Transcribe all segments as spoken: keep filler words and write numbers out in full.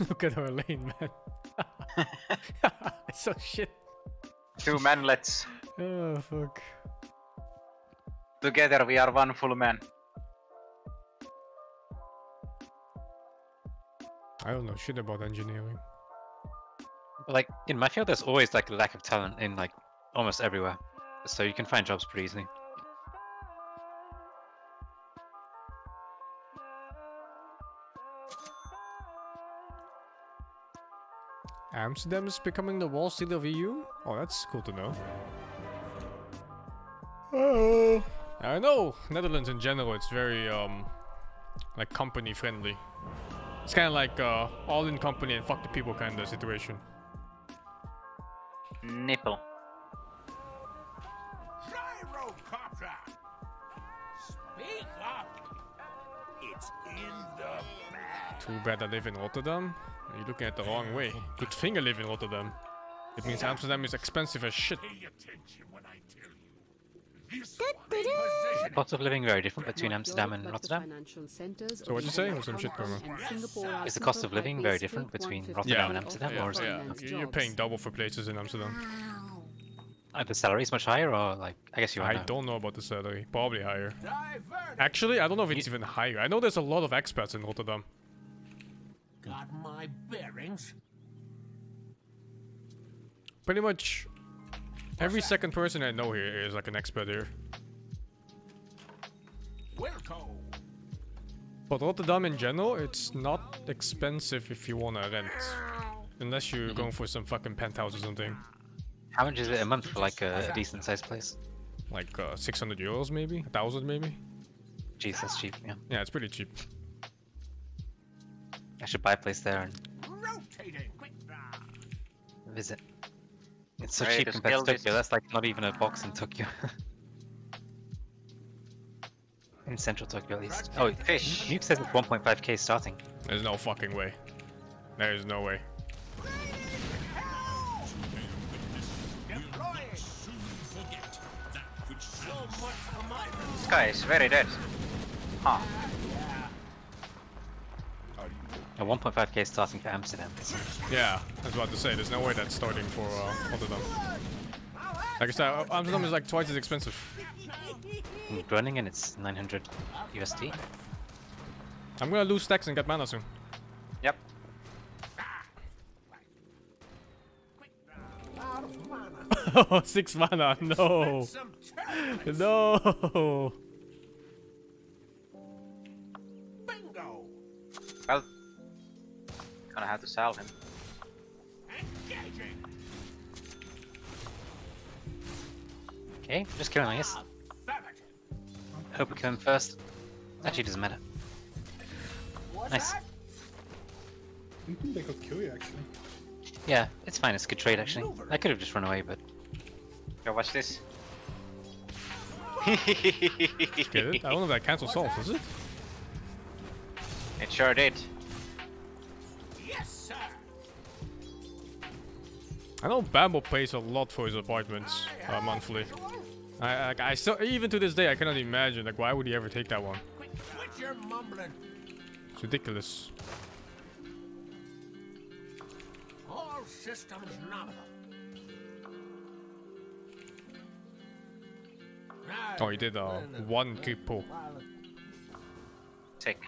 Look at our lane, man. It's so shit. Two manlets. Oh, fuck. Together we are one full man. I don't know shit about engineering. Like, in my field, there's always like a lack of talent in like almost everywhere. So you can find jobs pretty easily. Amsterdam is becoming the wall city of E U? Oh, that's cool to know. Hello. I know, Netherlands in general, it's very, um, like, company friendly. It's kind of like uh, all in company and fuck the people kind of situation. Nipple. Gyrocopter! Speak up! It's in the bag. Too bad I live in Rotterdam. You're looking at the wrong way. Good thing I live in Rotterdam. It means Amsterdam is expensive as shit. Pay attention when I tell you. This cost of living very different between Amsterdam and Rotterdam. So what you say? Or some shit, Is the cost of living very different between Rotterdam yeah. and Amsterdam? Yeah, or is yeah. It... You're paying double for places in Amsterdam. Uh, the salary is much higher, or like I guess you. I know. don't know about the salary. Probably higher. Actually, I don't know if it's you... even higher. I know there's a lot of expats in Rotterdam. Got my bearings. Pretty much every second person I know here is like an expert here. Wilco. But Rotterdam in general, it's not expensive if you wanna rent, unless you're mm-hmm. going for some fucking penthouse or something. How much is it a month for like a decent sized place? Like uh, six hundred euros maybe, a thousand maybe. Jeez, that's cheap. Yeah. Yeah, it's pretty cheap. I should buy a place there and visit. It's so right, cheap compared to Tokyo. That's like not even a box in Tokyo. In central Tokyo at least. Oh, fish! Nuke says it's one point five K starting. There's no fucking way. There is no way. This guy is very dead. Huh. A one point five K starting for Amsterdam. Yeah, I was about to say, there's no way that's starting for uh, Rotterdam. Like I said, Amsterdam is like twice as expensive. In Groningen, it's nine hundred U S D. I'm gonna lose stacks and get mana soon. Yep. Oh, six mana, no! No! Bingo! Well, gonna have to sell him. Engaging. Okay, just killing I guess. Hope we kill him first. Actually, doesn't matter. What's nice. That? I think they could kill you actually. Yeah, it's fine. It's a good trade actually. I could have just run away, but. Yo, watch this. Get it? I don't know if that cancels souls, does it? It sure did. I know Bambo pays a lot for his apartments uh, monthly. I, I, I still, even to this day, I cannot imagine. Like, why would he ever take that one? It's ridiculous. All systems nominal. Oh, he did uh, one creep pull. Take.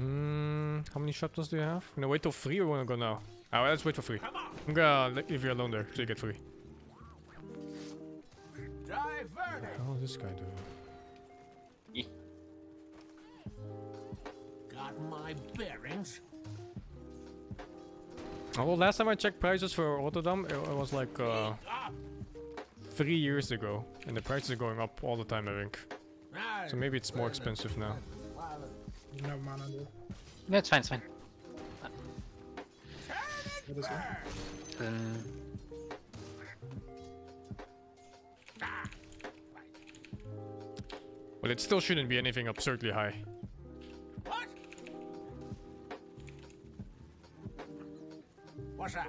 Mm, how many shotguns do you have? I'm gonna wait till free or wanna go now? Alright, let's wait for free. I'm gonna leave you alone there till you get free. What the hell is this guy doing? Got my bearings. Oh, well, last time I checked prices for Rotterdam, it, it was like uh, three years ago. And the prices are going up all the time, I think. So maybe it's more expensive now. No mana. No, it's fine, it's fine. Um, well, it still shouldn't be anything absurdly high. What? What's that?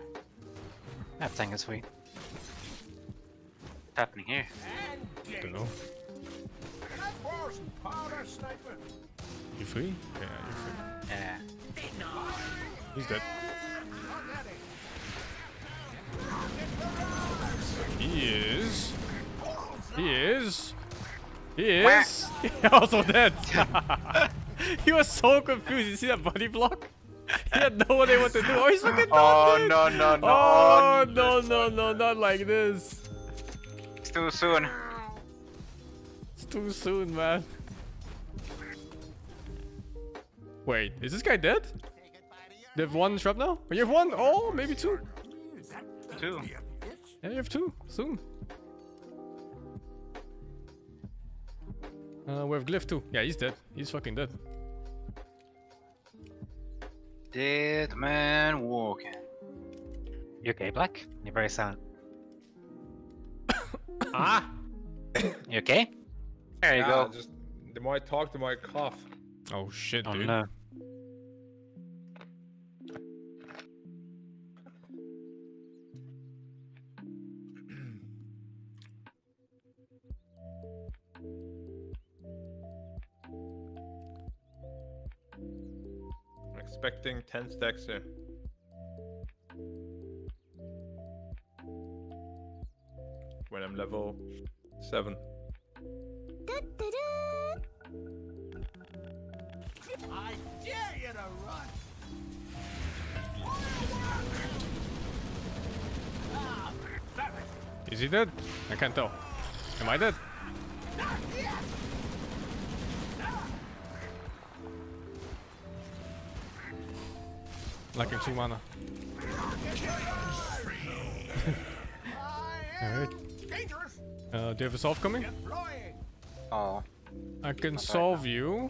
That thing is sweet. What's happening here? I don't know. You free? Yeah, you're free. Yeah. He's dead. He is. He is. He is. He's also dead. He was so confused. You see that body block? He had no idea what to do. Oh, he's fucking oh, dead. No, no, no. Oh, no, no, no. Not like this. It's too soon. It's too soon, man. Wait, is this guy dead? They have one shrub now? You have one? Oh, maybe two. Two. Yeah, you have two. Soon. Uh, we have Glyph too. Yeah, he's dead. He's fucking dead. Dead man walking. You okay, Black? You're very silent. Ah! You okay? There you yeah, go. Just, the more I talk, the more I cough. Oh shit, oh, dude. No. Expecting ten stacks here. When I'm level seven. Da, da, da. I dare you to run. Is he dead? I can't tell. Am I dead? Lacking two mana. Alright. Uh, do you have a solve coming? Oh. I can solve you,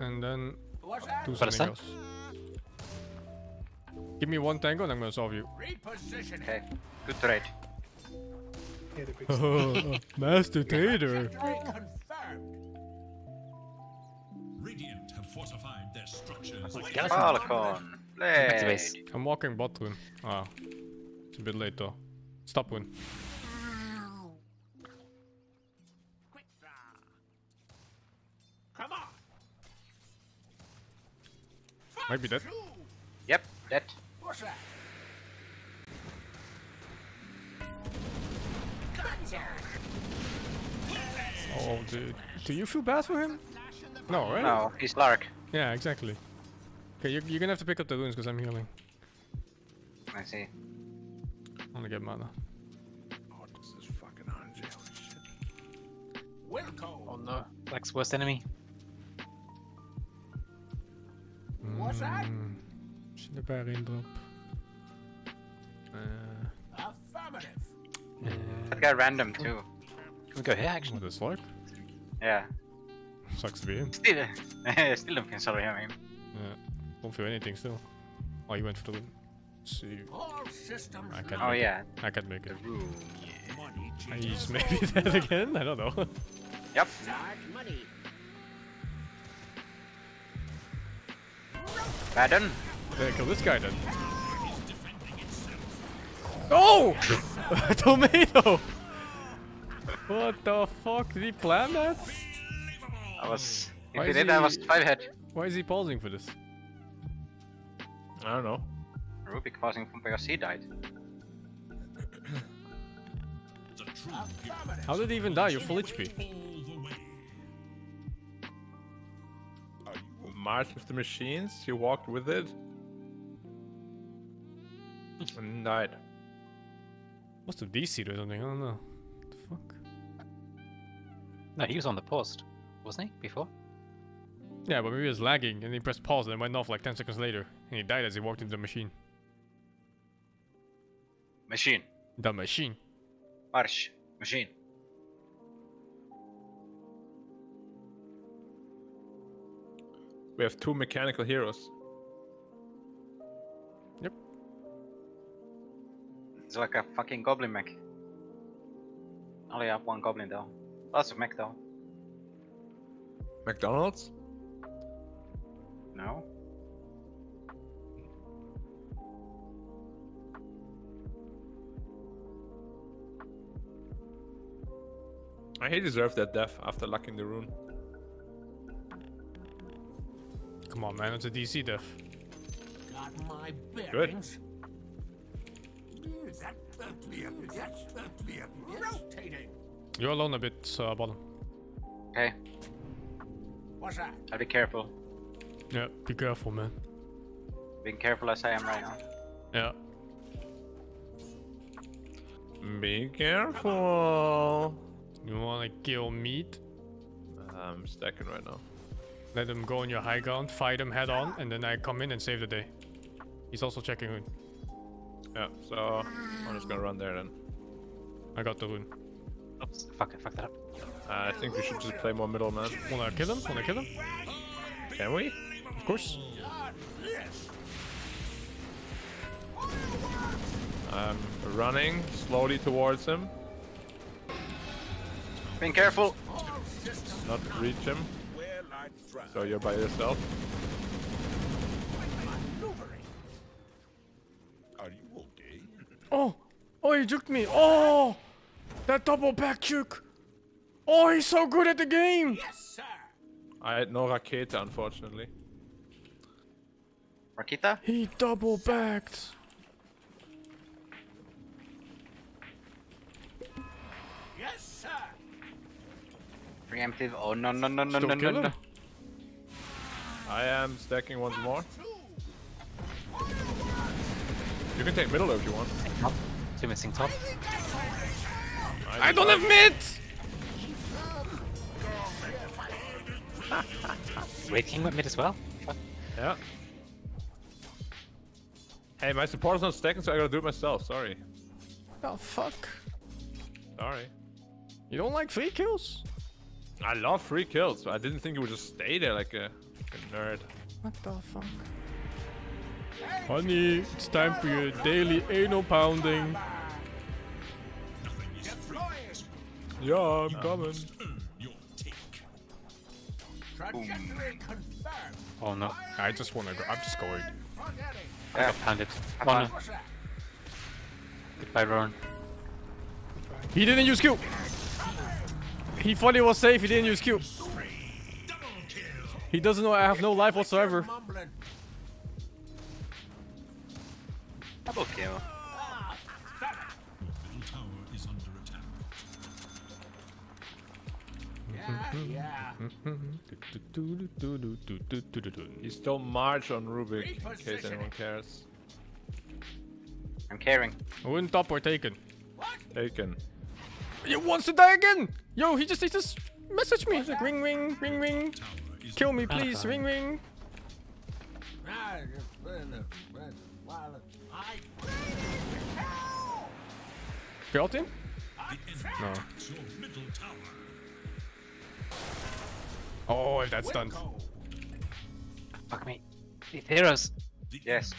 and then do something else. Give me one tango, and I'm gonna solve you. Okay. Good trade. Oh, master trader. Radiant have fortified their structures. I'm walking bot win. Ah, it's a bit late though. Stop win. Come on. Might be dead. Yep, dead. Oh, dude. Do you feel bad for him? No, right? No, he's Lark. Yeah, exactly. Okay, you're, you're gonna have to pick up the runes because I'm healing. I see. I'm gonna get mana. Oh, this is fucking one hundred. Shit. Wilco. Oh no, Black's worst enemy. What's that? Should I drop? Uh. Affirmative. Uh, that guy random too. Can we go here actually? This Lark? Yeah. Sucks to be in. Still, still don't consider him. Yeah. Don't feel anything still. Oh, you went for the win. See. I can't oh, yeah. It. I can't make it. Yeah. He's maybe dead again? I don't know. Yep. Bad done. Yeah, kill this guy then. Oh! Tomato! What the fuck? Did he plan that? I was. If he did, he... I was five head. Why is he pausing for this? I don't know. Rubik pausing from because he died. How did he even die? You're full H P. You marched with the machines, you walked with it, and died. Must have D C'd or something, I don't know. What the fuck? No, he was on the post, wasn't he, before? Yeah, but maybe he was lagging and he pressed pause and it went off like ten seconds later. And he died as he walked into the machine. Machine. The machine. Marsh. Machine. We have two mechanical heroes. Yep. It's like a fucking goblin mech. Only have one goblin though. Lots of mech though. McDonald's? No. He deserved that death after locking the rune. Come on, man. It's a D C diff. Got my bearings. Good. Rotating. You're alone a bit, uh, bottom. Hey. What's that? I'll be careful. Yeah, be careful, man. Being careful as I am right now. Yeah. Be careful. You wanna kill meat? I'm stacking right now. Let them go on your high ground, fight them head on, and then I come in and save the day. He's also checking rune. Yeah, so I'm just gonna run there then. I got the rune. Oops, fuck, I fucked that up. Uh, I think we should just play more middle, man. Wanna kill him? Wanna kill him? Can we? Of course. I'm running slowly towards him. Being careful. Not reach him. So you're by yourself. Are you okay? Oh! Oh, he juked me! Oh! That double back juke! Oh, he's so good at the game! Yes, sir! I had no Raketa, unfortunately. Raketa? He double backed! Yes, sir! Preemptive. Oh, no, no, no, no, no, no, no. I am stacking once more. You can take middle if you want. Top. Two missing top. I, I don't have mid! Wait, King went mid as well? Yeah. Hey, my support is not stacking, so I gotta do it myself. Sorry. Oh, fuck. Sorry. You don't like free kills? I love free kills, but I didn't think it would just stay there like a... nerd. What the fuck? Honey, it's time for your daily anal pounding. Yeah, I'm coming. Oh no, I just wanna go. I'm just going. I got pounded. One. Goodbye, Ron. He didn't use Q. He thought he was safe. He didn't use Q. He doesn't know I have no life whatsoever. Double kill. He's still march on Rubik, in case anyone cares. I'm caring. Win top or taken? What? Taken. He wants to die again! Yo, he just he just messaged me. Like, ring ring ring ring. Kill me, please. Ring ring. Built in? No. Oh, if that's done. Fuck me. It heroes. Yes.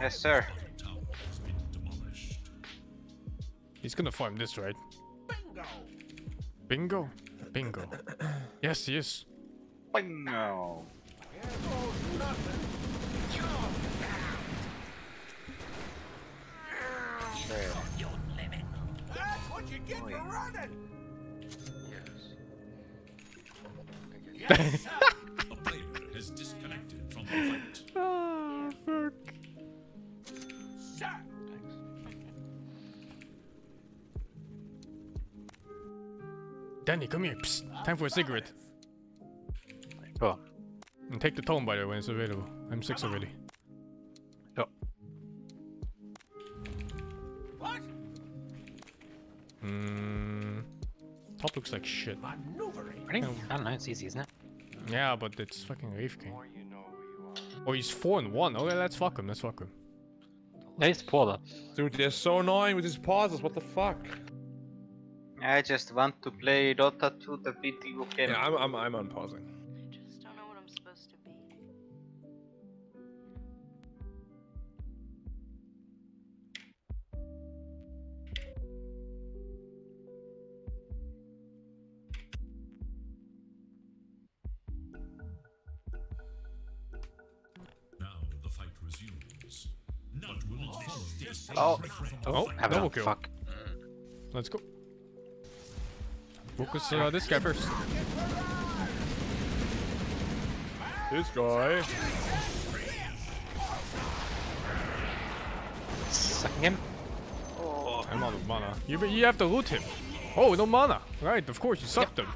Yes, sir. He's gonna farm this, right? Bingo. Bingo. Bingo. Yes, he is. Bingo. That's what you get for running. Yes. The player has disconnected from the fight. Ah, fuck. Sir. Danny, come here. Psst. Time for a cigarette. Oh. And take the tone, by the way, when it's available. I'm six already. Oh. What? Hmm. Top looks like shit. I don't know. It's easy, isn't it? Yeah, but it's fucking Reef King. You know you oh, he's four and one. Okay, let's fuck him. Let's fuck him. Nice poor. Dude, they're so annoying with these pauses. What the fuck? I just want to play Dota two, the video game. Yeah, I'm, I'm, I'm unpausing. I just don't know what I'm supposed to be. Now the fight resumes. Not will it follow. Oh, oh, oh, have double kill. Fuck. Let's go. Focus uh, this guy first. This guy. Sucking him. Oh, I'm out of mana. You you have to loot him. Oh, no mana. Right, of course you sucked yep. him.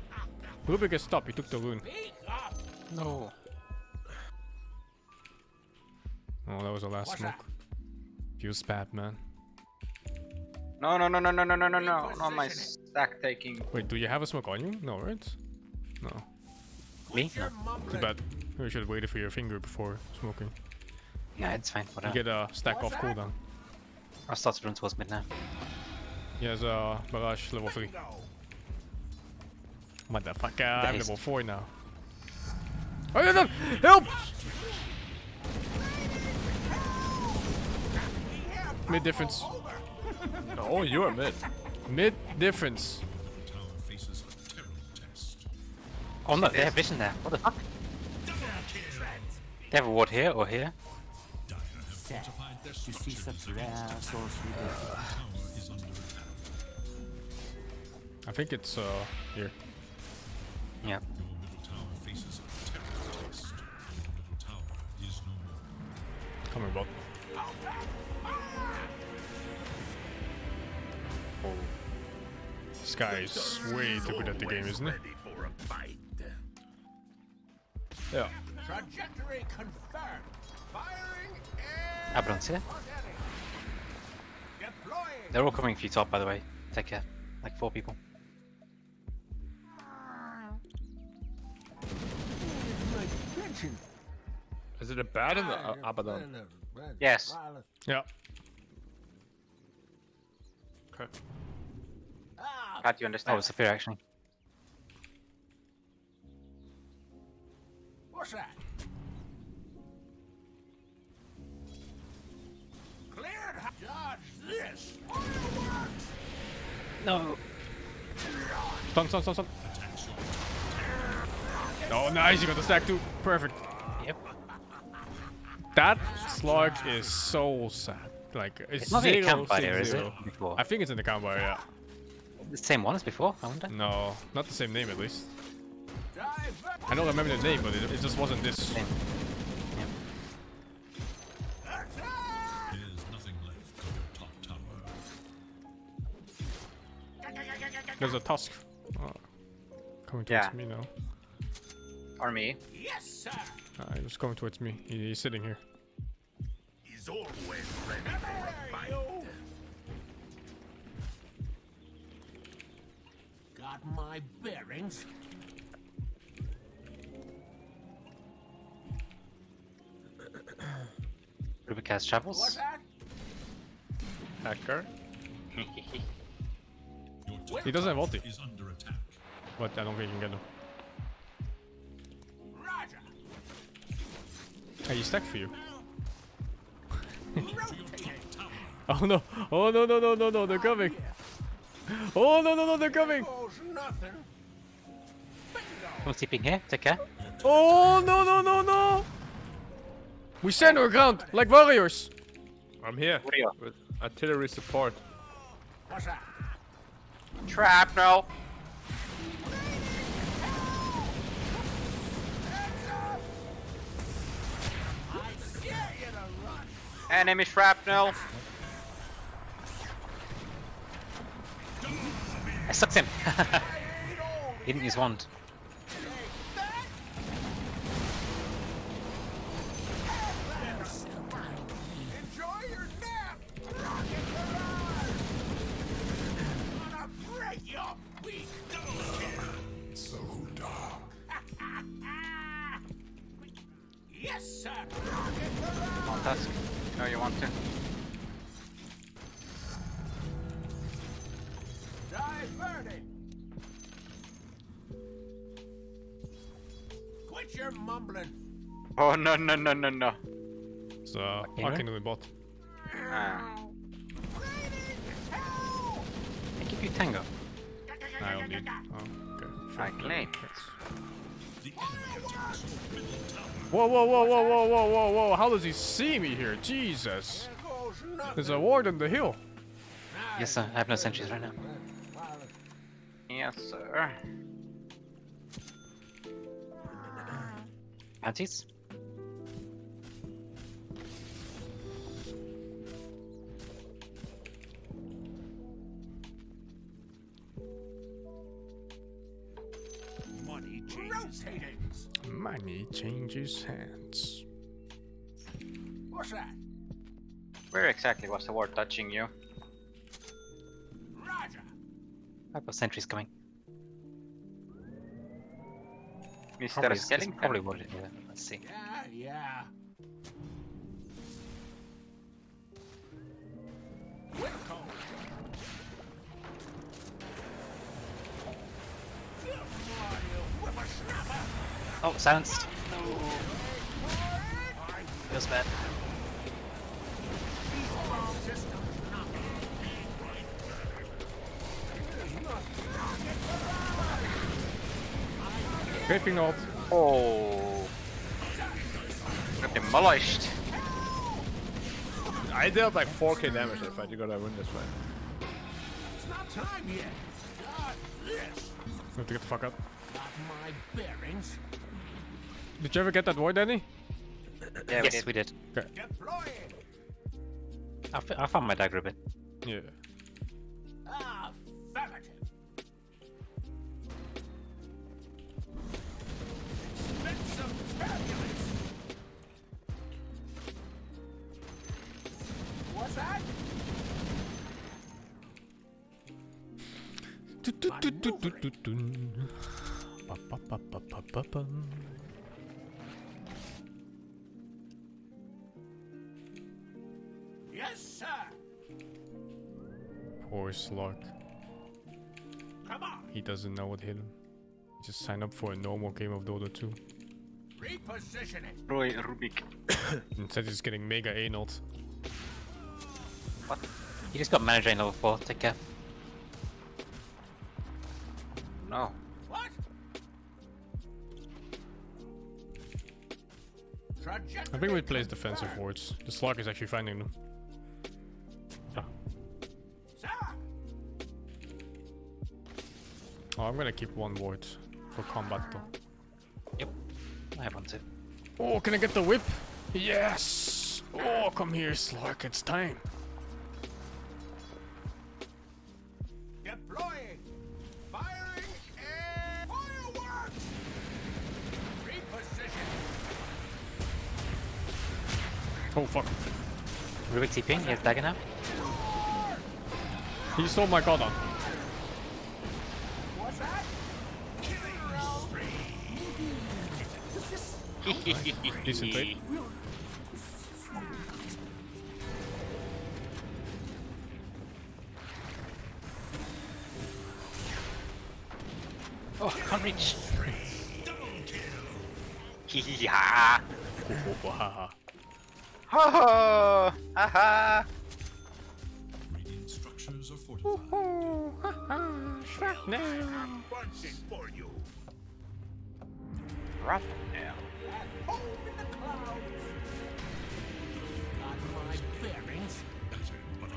Rubik is stopped. He took the rune. No. Oh, that was the last What's smoke. That? You spat, man. No, no, no, no, no, no, no, no, no. Not my stack taking. Wait, do you have a smoke on you? No, right? No. Me? No. Too bad. You should have waited for your finger before smoking. Yeah, it's fine. For you that. get a stack What's off that? cooldown. I'll start sprint towards mid now. He has a barrage level three. Motherfucker, I'm level four now. Oh, no, no. Help! Mid difference. Oh, you are mid. Mid difference. Oh no, they have vision there. What the fuck? They have a ward here or here? Yeah. I think it's uh here. Yeah. Come here, bot. Oh. This guy is way too good at the game, isn't he? Yeah. Trajectory confirmed. Firing air. Everyone's here. They're all coming for you top, by the way. Take care. Like four people. Is it a bad in the uh, Abaddon? Yes. Yeah. Okay. How do you understand? Oh, it's a fear actually. What's that? Cleared. Dodge this. Fireworks. No. Stun, stun, stun, stun. Oh, nice. You got the stack too. Perfect. Yep. That slug is so sad. Like, it's, it's not zero, in the camp area, is it? Before. I think it's in the camp area, yeah. The same one as before, I wonder? No, not the same name at least. I don't remember the name, but it, it just wasn't this. Yep. There's a tusk. Oh. Coming towards yeah. me now. Or me? Yes, sir. Uh, he was coming towards me. He, he's sitting here. He's always ready for a fight. Got my bearings. Rubik has travels. Hacker. He doesn't have ulti. But I don't think he can get him. Hey, he's stacked for you. Oh no! Oh no no no no no! They're coming! Oh no no no! They're coming! I'm sleeping here. Take care. Oh no no no no! We stand our ground like warriors. I'm here with artillery support. What's that? Trap no. Enemy shrapnel. I sucked him. He didn't use wand. Oh no no no no no! It's uh, I can do the bot. Ah. I give you Tango. I don't need. Oh, okay. Sure. I claim. Whoa whoa whoa whoa whoa whoa whoa whoa! How does he see me here? Jesus! There's a ward on the hill. Yes sir, I have no sentries right now. Yes sir. panties. Money changes hands. Money changes hands. What's that? Where exactly was the ward touching you? Roger. I've got sentries coming. Mister Skellington probably wounded me. Let's see. Yeah, yeah. Oh, silenced. Feels bad. Gripping up. Oh. Got demolished. I dealt like four K damage if I got that win this way. It's not time yet. Got this. I have to get the fuck up. Got my bearings. Did you ever get that void, Danny? Yeah, we yes, did. we did. Okay. I, f I found my dagger a bit. Yeah. Ah, affirmative. What's that? Yes, sir. Poor Slug. Come on. He doesn't know what hit him. Just sign up for a normal game of Dota two. Repositioning. Roy Rubik. Instead he's getting mega anal. What? He just got manager in level four, take care. No. What? I think we plays defensive wards. The Slug is actually finding them. Oh. Oh, I'm gonna keep one ward for combat though. Yep. I want it. Oh, can I get the whip? Yes! Oh, come here, Slug, it's time. Deploying! Firing and fireworks! Reposition! Oh, fuck. Rubik TPing, he has dagger now. He stole my god on. What's that? Decent trade. Oh, can't reach. Hee ha ha ha ha. Radiant structures are fortified. Ha ha. Shrapnel. Right now. Home in the clouds. Got my bearings. But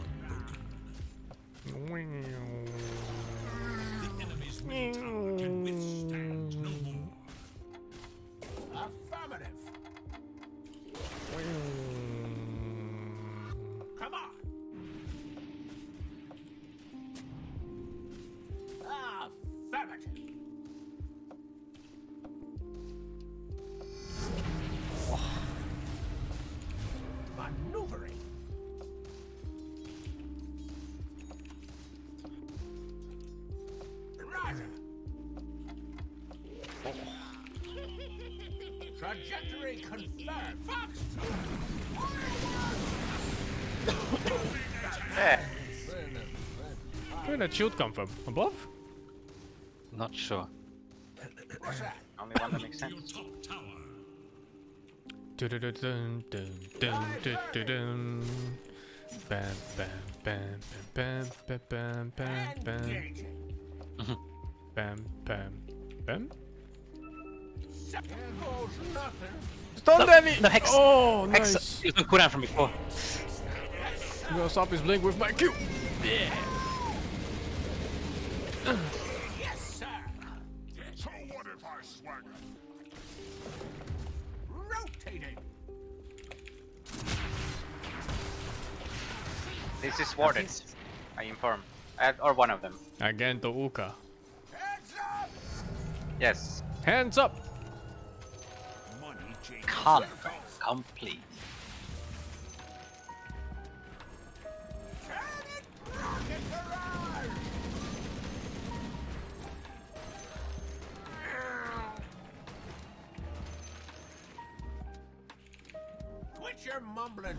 unbroken. The enemy's middle tower can withstand no more. Affirmative. Come on. Affirmative. Maneuvering. Roger. Oh. Trajectory confirmed. Fox. Yeah. Where did that shield come from? Above? Not sure. What's that? Only one that makes sense. Dun dun dun dun dun dun dun. Bam bam bam bam bam bam bam bam. Bam bam bam. Stun Danny! No hex. Oh, nice. He's been cooldown from before. I'm gonna stop his blink with my Q. Yeah. Yes, sir. So what if I swagger? rotating. This is warded, I inform. Uh, or one of them. Again to Uka. Hands up! Yes. Hands up! Come, come please. Quit your mumbling.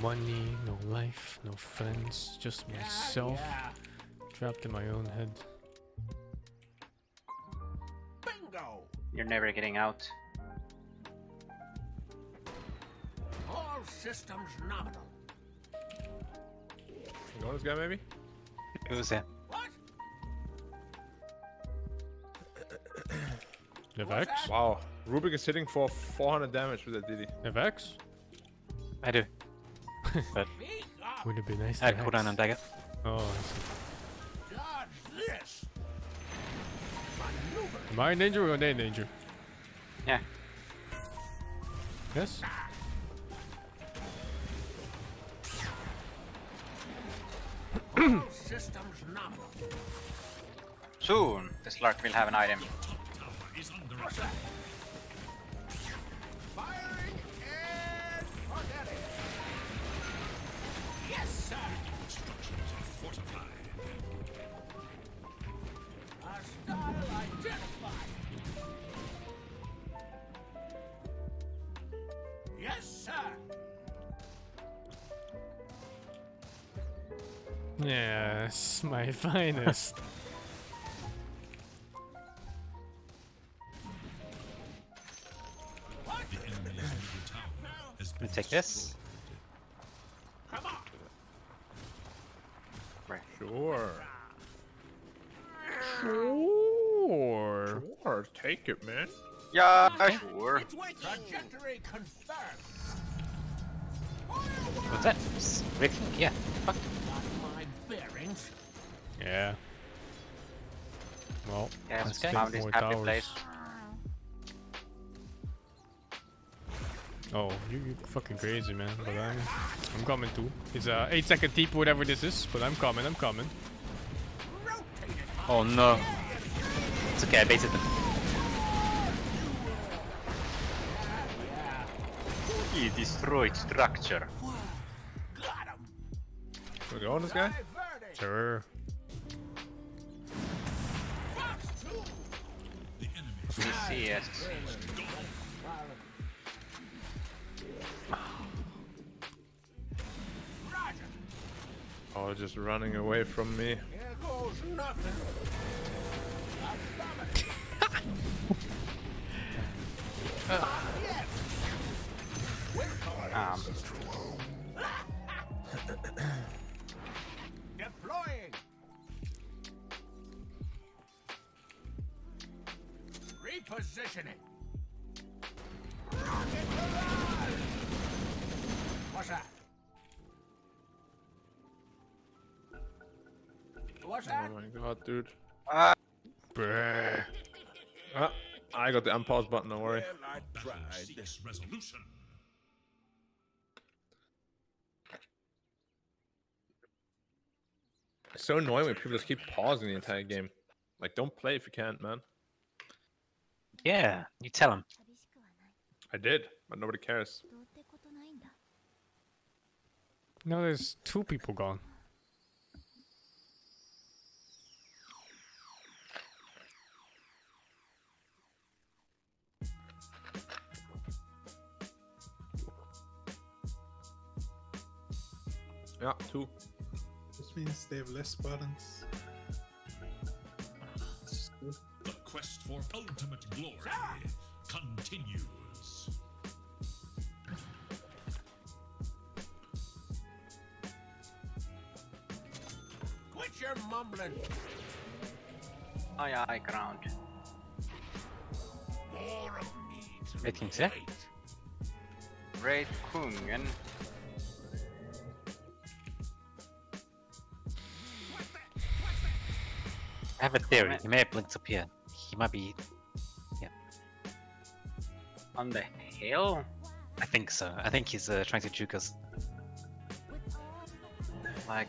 Money, no life, no friends, just myself, yeah, yeah. trapped in my own head. Bingo! You're never getting out. All systems nominal. You know this guy, maybe? Who's that? What? Evax? Wow, Rubik is hitting for four hundred damage with that D D. Evax? I do. But would it be nice? I could on dagger. Oh, I see. Dodge this. Am I in danger or are they in danger? Yeah. Yes. Systems number. Soon, this lark will have an item. Yes, my finest. Let's take this. Come on. Right. Sure. Sure. Sure. Take it, man. Yeah, okay. Sure. Trajectory confirmed. What's that? Riffing? Yeah. Fuck. Bearings. Yeah. Well, yeah, let's found this happy place. Oh, you, you're fucking crazy, man. But I'm, I'm coming too. It's a uh, eight second deep, whatever this is. But I'm coming. I'm coming. Oh no. It's okay. I baited them. He destroyed structure. We're going this guy? Sure. We see it. Oh, just running away from me. Here goes nothing. um. Deploying. Repositioning. Rocket barrage. What's that? What's that? Oh my god, dude. Ah. Bruh. Ah, I got the unpause button, don't worry. Well, I tried this resolution. It's so annoying when people just keep pausing the entire game. Like, don't play if you can't, man. Yeah, you tell them. I did, but nobody cares. Now there's two people gone. Yeah, two. Which means they have less buttons. The quest for ultimate glory continues. Quit your mumbling. Aye, aye, ground. More of me. Kimse? Raid Kungen. I have a theory. He may have blinked up here. He might be. Yeah. On the hill? I think so. I think he's uh, trying to juke us. Like,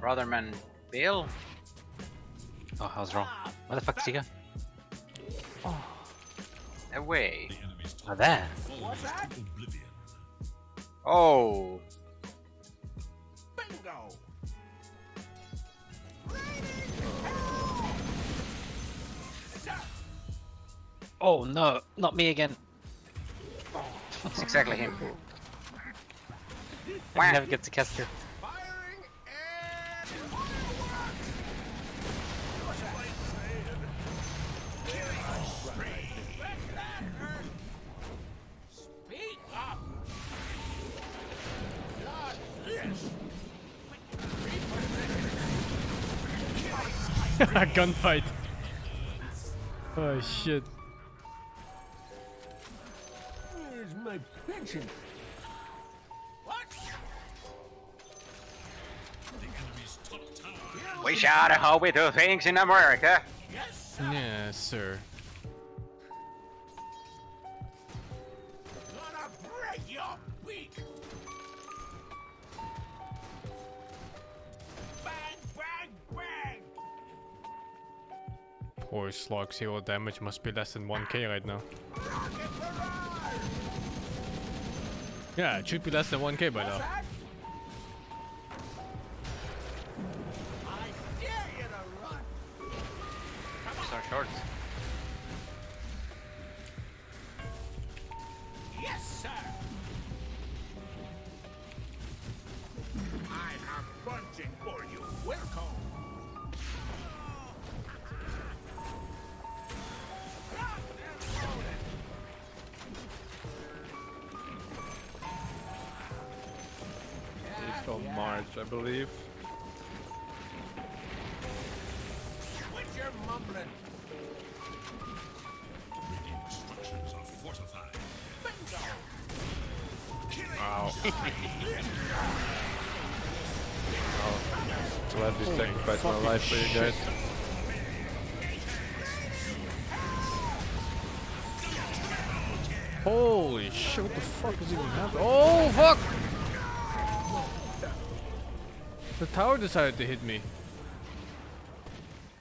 Brotherman Bill? Oh, I was wrong. Where the fuck did he go? Oh. Away. Oh, there. What's that? Oh. Bingo. Oh no, not me again. It's exactly him. I never get to cast her. Gunfight. Oh shit. Where's my pension? What? We shout at how we do things in America. Yes, sir. Yes, sir. Gonna break your beak. Poor Slog's hero damage must be less than one K right now. Yeah, it should be less than one K by now. So short. Yes, sir. I have bunting for you. Welcome. March, I believe. Quit your mumbling. Redeemed structures are fortified. Bingo. Killing. Wow. Oh, glad you sacrificed my life for you guys. Holy shit! What the fuck is even happening? Oh fuck! The tower decided to hit me.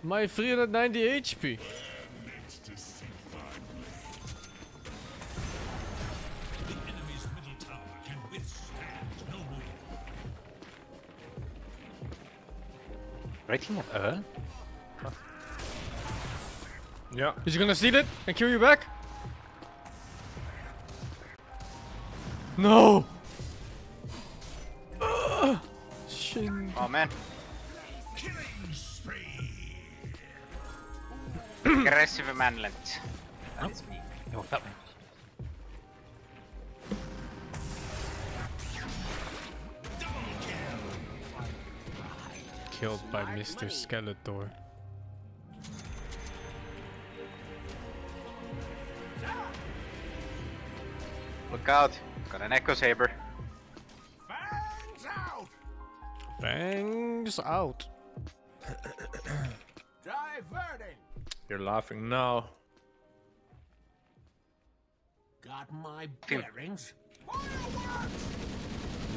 My three hundred ninety H P. Rating of Earl? Yeah. Is he gonna steal it and kill you back? No! Oh man. Aggressive manlet. That oh. is me. Oh, that one. Killed by Mister Skeletor. Look out. Got an Echo Saber. Bangs out. Diverting. You're laughing now. Got my bearings.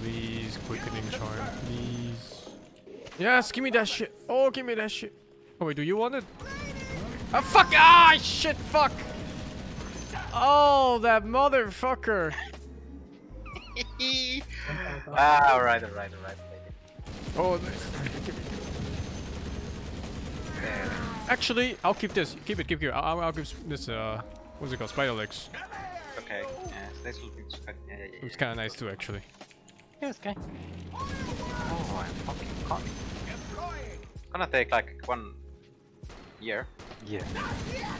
Please, quickening charm, please. Yes, give me that shit. Oh, give me that shit. Oh wait, do you want it? Ah, fuck! Ah, shit! Fuck! Oh, that motherfucker! Ah, all right, all right, all right. Oh, nice. Actually, I'll keep this. Keep it, keep it. I'll, I'll keep this, uh, what's it called? Spider legs. Okay, yeah, this will be yeah, yeah, yeah. It's kind of nice too, actually. Yeah, it's okay. Oh, I'm fucking caught. It's gonna take like one year. Yeah. yeah.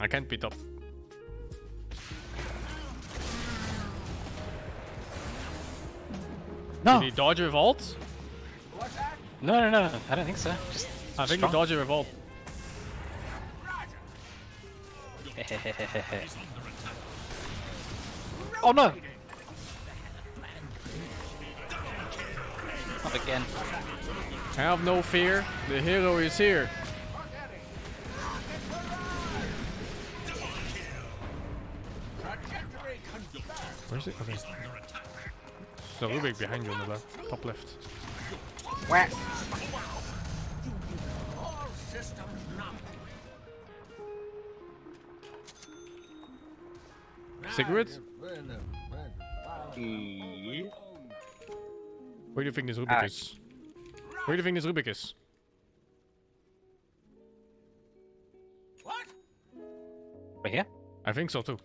I can't beat up. No. Did he dodge a revolt? No, no, no, no, I don't think so. Just I think strong. He dodged a revolt. Oh no! Not again. Have no fear, the hero is here. Where is it? Okay. There's a Rubik behind you on the left, top left. Where? Cigarettes? Yeah. Where do you think this Rubik is? Where do you think this Rubik is? What? Right here? I think so too.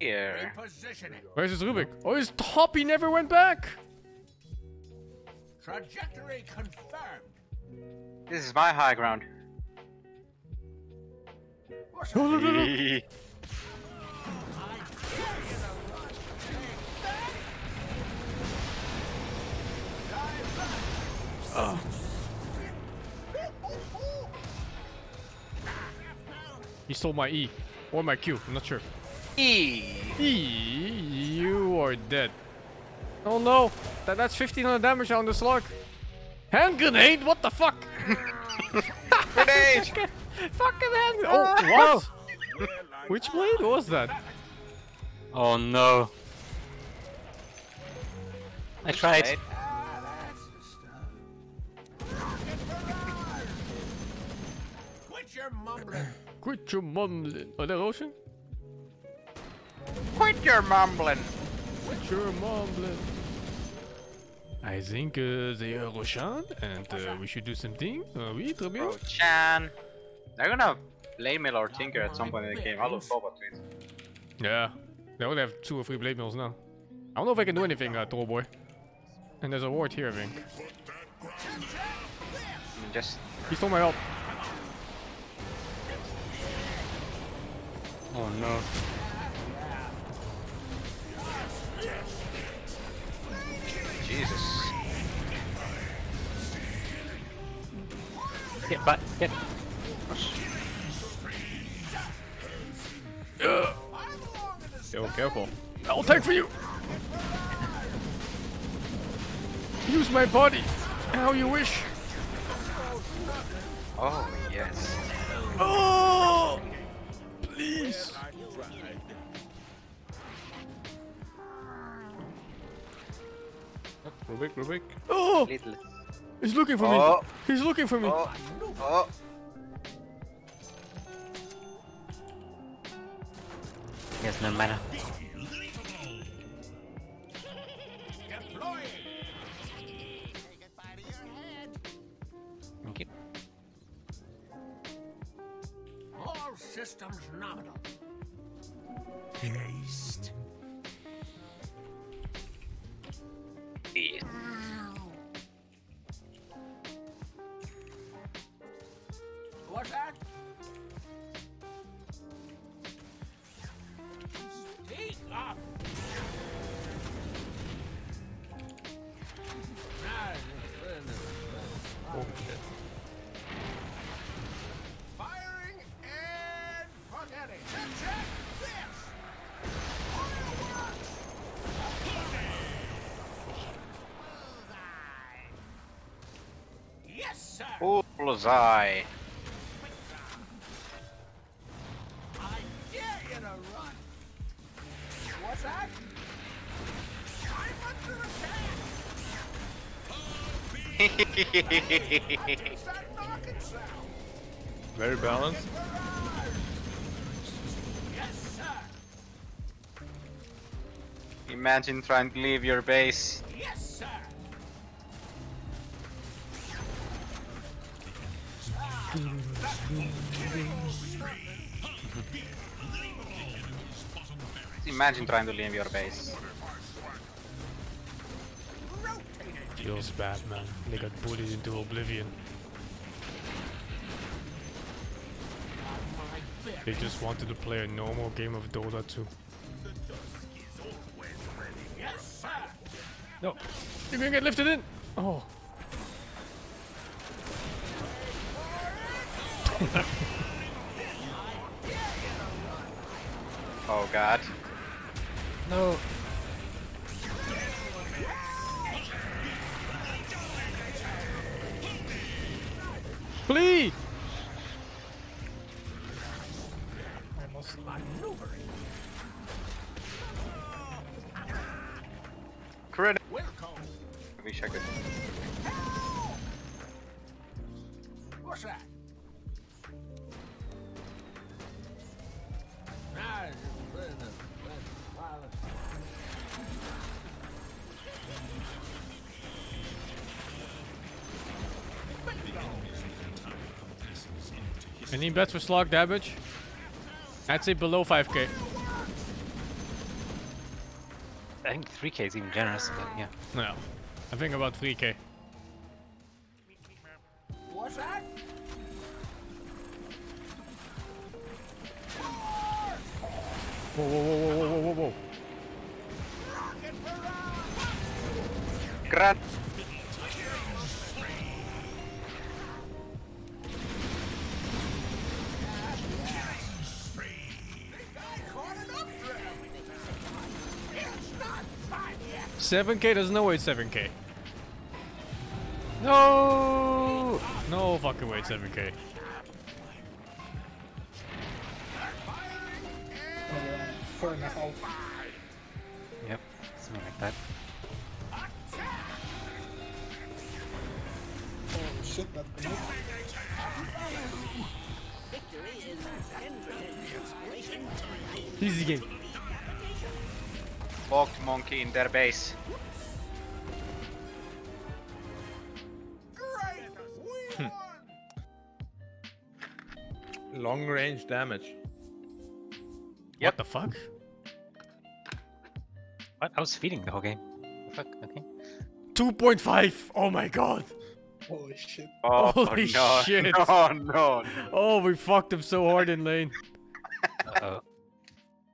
Here. Where's this Rubik? Oh, his top, he never went back! Trajectory confirmed. This is my high ground. No, no, no, no. Oh. He stole my E or my Q, I'm not sure. E, E, you are dead. Oh no, that, that's fifteen hundred damage on the slug. Hand grenade, what the fuck? Grenade! Fucking hand grenade! Oh, what? Which blade was that? Oh no. I tried. Quit your mumbling. Oh, that ocean? Quit your mumbling. Quit your mumbling. I think uh, they are Roshan and uh, we should do something. Uh, oui, très bien. Roshan. They're gonna blade mill or tinker at some point in the game. I look forward to it. Yeah. They only have two or three blade mills now. I don't know if I can do anything, uh, Troll Boy. And there's a ward here, I think. Just. He stole my help. Oh no. Jesus. Get back, get. Ugh. Yo, careful. I'll tank for you! Use my body! How you wish! Oh, yes. Oh! Please! Rubik, Rubik. Oh! Little. He's looking for oh. me! He's looking for me! Oh! Oh. Yes, no matter. Systems nominal. Haste. Yeah. What's that? Speak up. Oh, shit. Bullseye. I dare you to run. What's that? I'm under attack. Very balanced. Yes, sir. Imagine trying to leave your base. Yes, sir. Imagine trying to leave your base. Feels bad, man. They got bullied into oblivion. They just wanted to play a normal game of Dota two. No, you're gonna get lifted in. Oh. Oh god. No. Please! Almost maneuvering. Credit. I wish I could. What's that? Any bets for slug damage? I'd say below five K. I think three K is even generous, but yeah. No, I think about three K. What's that? Whoa, whoa, whoa, whoa, whoa, whoa, whoa. Grant. seven K? There's no way it's seven K. No! No fucking way it's seven K. Four and a half. Yep, something like that. Oh shit, that grenade. Easy game. Locked monkey in their base. Great. Long range damage. What the fuck? What? I was feeding the whole game. Fuck, okay. two point five! Oh my god! Holy shit. Oh, Holy no, shit! No, no, no. Oh, we fucked him so hard in lane. Uh-oh.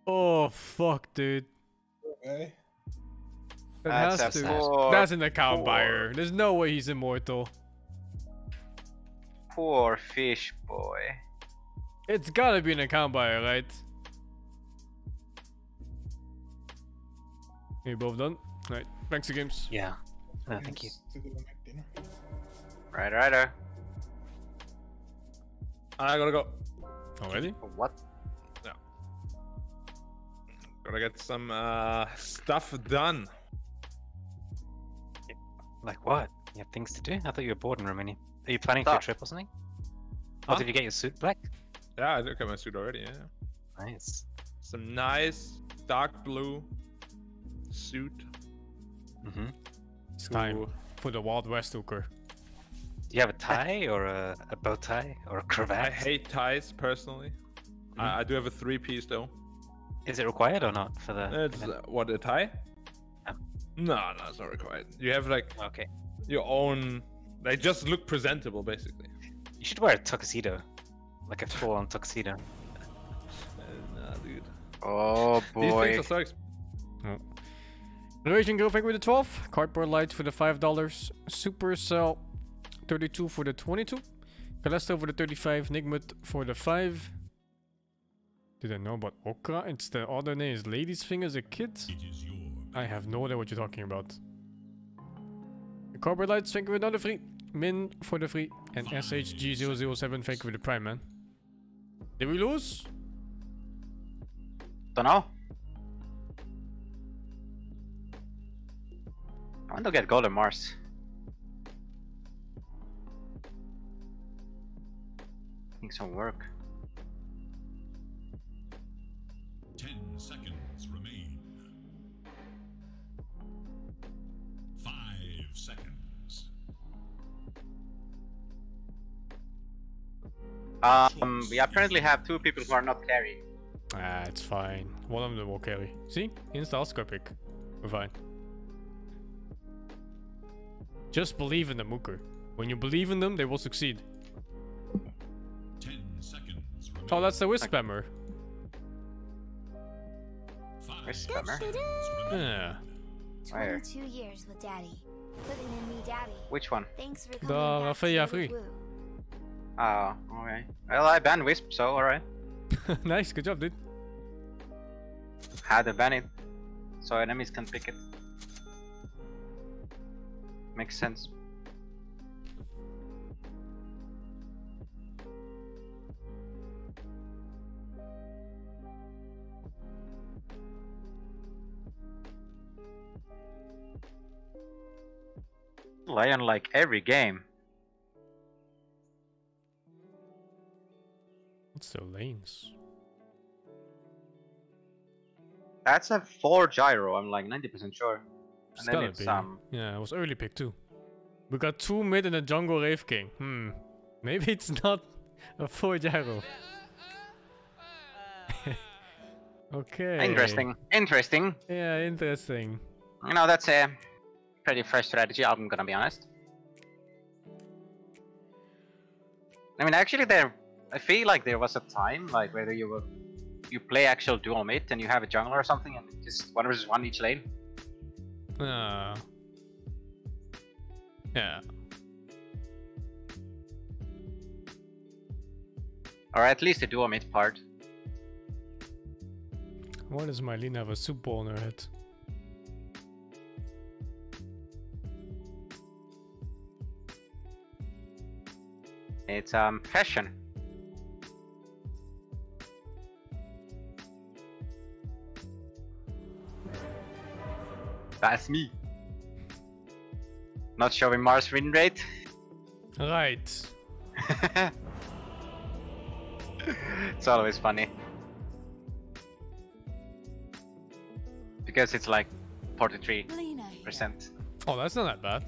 Oh, fuck, dude. Okay. That That's, has to. Four, That's an account four. buyer. There's no way he's immortal. Poor fish boy. It's gotta be an account buyer, right? You're both done? Alright, thanks to games. Yeah. No, thank you. Right, right, right. I gotta go. Already? What? No. Gotta get some uh, stuff done. Like what? You have things to do? I thought you were bored in Romania. Are you planning Stop. for a trip or something? Huh? Oh, did you get your suit black? Yeah, I did get my suit already, yeah. Nice. Some nice dark blue suit. Mm-hmm. It's time for the Wild West hooker. Do you have a tie or a, a bow tie or a cravat? I hate ties personally. Mm-hmm. I, I do have a three-piece though. Is it required or not for the? It's uh, what, a tie? Oh. No, no, it's not required. You have like okay, your own. They just look presentable, basically. You should wear a tuxedo, like a full-on tuxedo. Nah, uh, no, dude. Oh boy. These things are so expensive. Oh. Norwegian Girl Factory with the twelve, Cardboard Light for the five dollars, Supercell thirty-two for the twenty-two, Calesto for the thirty-five, Nigmat for the five. Did I know about Okra? It's the other name is Lady's Fingers, a kid? I have no idea what you're talking about. Cardboard Light Fink with another free, Min for the free, and S H G zero zero seven Fink with the prime, man. Did we lose? Dunno. I want to get Golden Mars. I think some work. Ten seconds remain. Five seconds. Um, we apparently have two people who are not carrying. Ah, it's fine. One of them will carry. See? Insta-Oscar pick. We're fine. Just believe in them, Mooker. When you believe in them, they will succeed. Ten seconds. Oh, that's the Wisp Spammer. Wisp Spammer? Yeah. twenty-two years with Daddy. Living in me, Daddy. Which one? Thanks for the Raffaella Free. Oh, okay. Well, I banned Wisp, so alright. Nice, good job, dude. had a bandit, so enemies can pick it. Makes sense. Lion like every game. What's the lanes? That's a four gyro, I'm like ninety percent sure. And then it's um... yeah, it was early pick too. We got two mid and a jungle Wraith King. Hmm. Maybe it's not a four gyro. Okay. Interesting. Interesting. Yeah, interesting. You know, that's a pretty fresh strategy, I'm gonna be honest. I mean, actually, there. I feel like there was a time, like whether you were, you play actual dual mid and you have a jungler or something, and just one versus one each lane. Uh, yeah. Or at least the dual mid part. Why does my Lina have a soup ball in her head? It's um fashion. That's me. Not showing Mars win rate. Right. It's always funny. Because it's like forty-three percent. Oh, that's not that bad.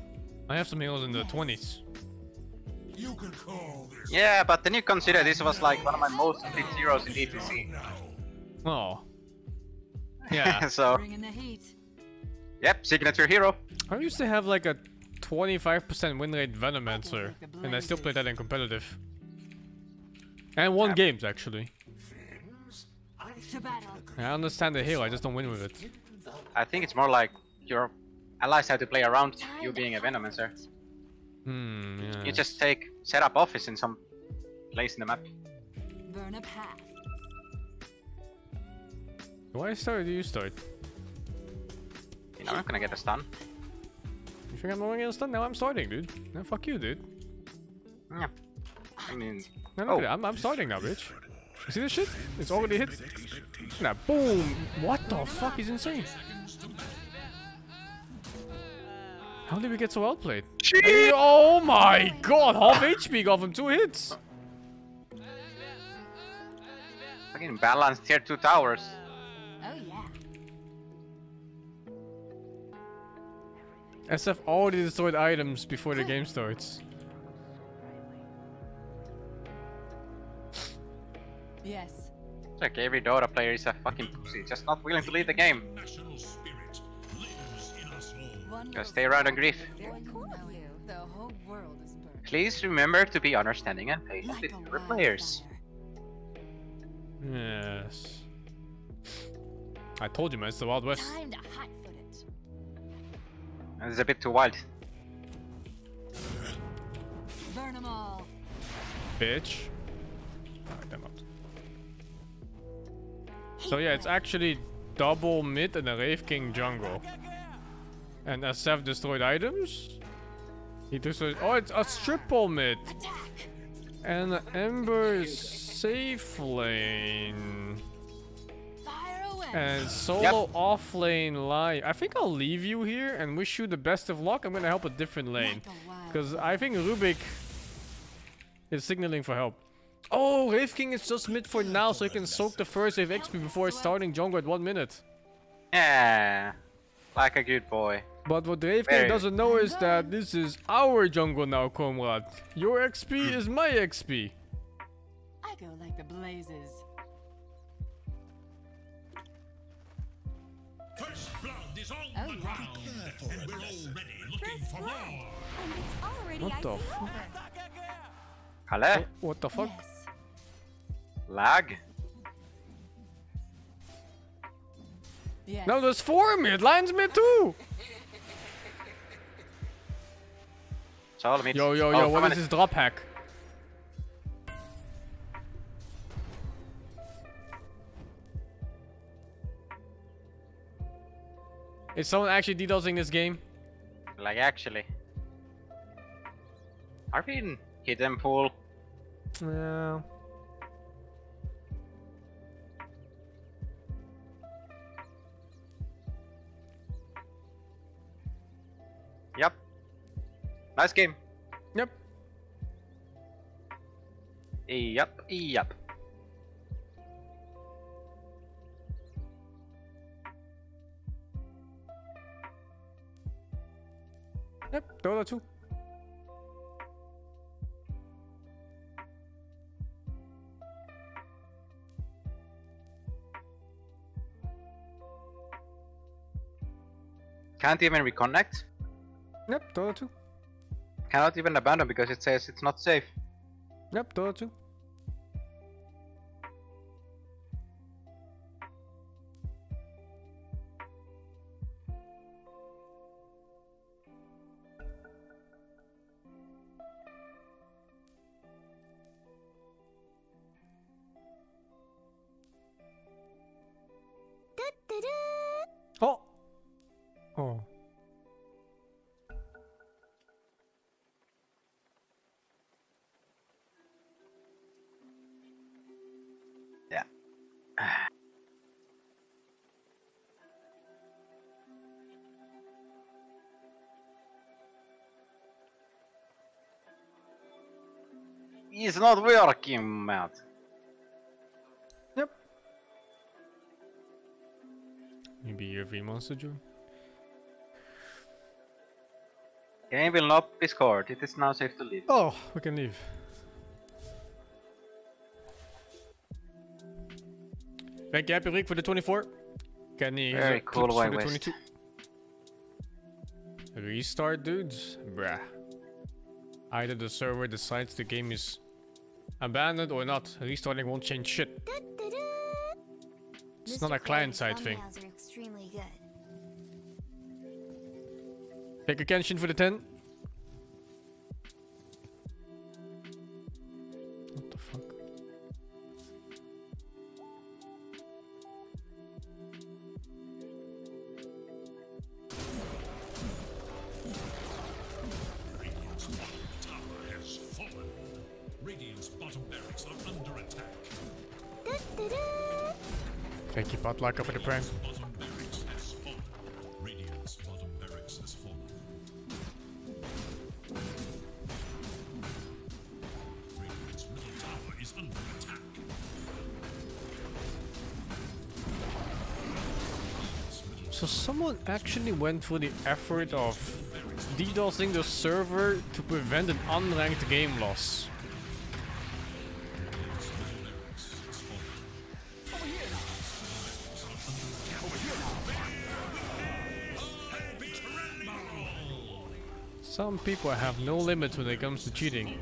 I have some heals in the yes. twenties. You can call this. Yeah, but then you consider this was like one of my most complete zeros in D T C. Oh. Yeah. So. Yep, signature hero. I used to have like a twenty-five percent win rate Venomancer, and I still play that in competitive. And won yeah. games actually. I understand the hero, I just don't win with it. I think it's more like your allies have to play around you being a Venomancer. Hmm, yeah. You just take set up office in some place in the map. Burn a path. Why start do you start? You know, I'm gonna get a stun. You think I'm not gonna get a stun? Now I'm starting, dude. No, fuck you, dude. Yeah. I mean, no, no, oh. I'm, I'm starting now, bitch. You see this shit? It's already hit. Nah, boom! What the fuck? He's insane. How did we get so outplayed? Jeez. Oh my god, half H P got from two hits! Fucking balanced tier two towers. Oh yeah. S F already destroyed items before the game starts. Yes. It's like every Dota player is a fucking pussy, just not willing to leave the game. Just stay around and grief. Please remember to be understanding and patient with your players. Yes. I told you, man, it's the Wild West. It's a bit too wild. Burn them all. Bitch. Knock them out. So yeah, it's actually double mid and a Wraith King jungle. And S F destroyed items. He destroyed. Oh, it's a triple mid. Attack. And Ember safe lane. Fire away. And solo yep. off lane live. I think I'll leave you here and wish you the best of luck. I'm gonna help a different lane because I think Rubik is signaling for help. Oh, Wraith King is just mid for now, so he can soak the first wave X P before starting jungle at one minute. Yeah, like a good boy. But what Wraith King doesn't know is that this is our jungle now, comrade. Your X P is my X P. I go like the blazes. First blood is all oh, the ground, and we're already looking for more. And it's already what the fuck? Hello? What, what the fuck? Yes. Lag? Yes. No, there's four mid, Lion's mid too! Yo, yo, yo, oh, what is this drop hack? Is someone actually DDoSing this game? Like, actually. Are we in hidden pool? No. Yep. Nice game. Yep. Yep. Yep. Yep. Dota two. Can't even reconnect. Yep. Dota two. Cannot even abandon because it says it's not safe. Yep, Dota two. Oh! Oh. It's not working, Matt. Yep. Maybe every monster join. Game will not be scored. It is now safe to leave. Oh, we can leave. Thank you, Happy League, for the twenty-four. Can you Very use cool way, West. Restart, dudes? Bruh. Either the server decides the game is abandoned or not. Restarting won't change shit. It's not a client-side thing. Take a Kenshin for the ten. What the fuck? Thank you, Potlucker, for the prime. So someone actually went for the effort of DDoSing the server to prevent an unranked game loss. Some people have no limits when it comes to cheating.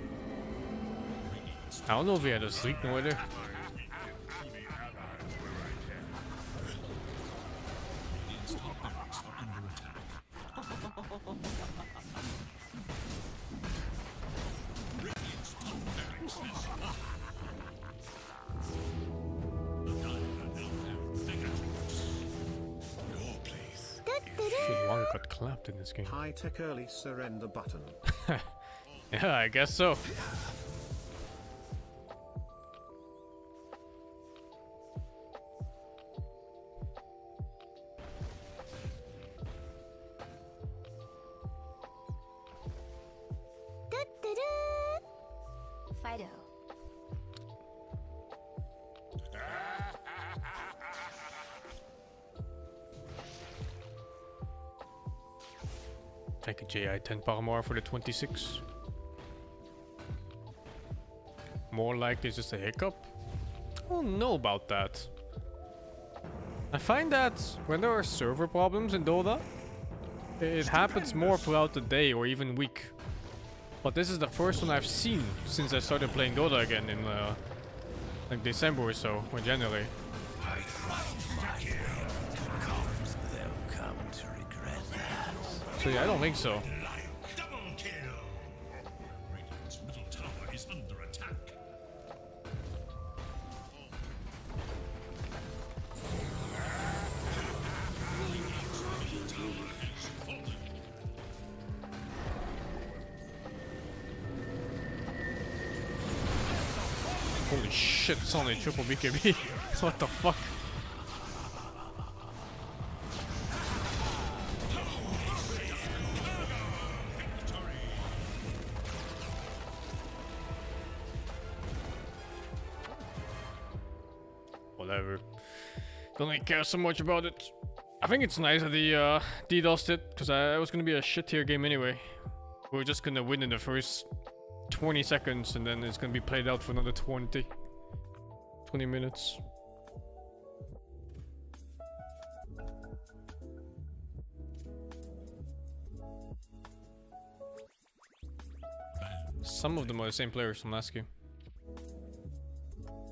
I don't know if he had a streak order. Got clapped in this game. High tech early surrender button. Yeah, I guess so. Fido. Thank you, J I ten Paramore, for the twenty-six. More likely it's just a hiccup? I don't know about that. I find that when there are server problems in Dota, it happens more throughout the day or even week. But this is the first one I've seen since I started playing Dota again in uh, like December or so, or January. I So yeah, I don't think so. Holy shit, it's only triple B K B. What the fuck? Whatever. Don't really care so much about it. I think it's nice that they uh, DDoSed it, because it was gonna be a shit tier game anyway. We were just gonna win in the first twenty seconds, and then it's gonna be played out for another twenty minutes. Some of them are the same players from last game.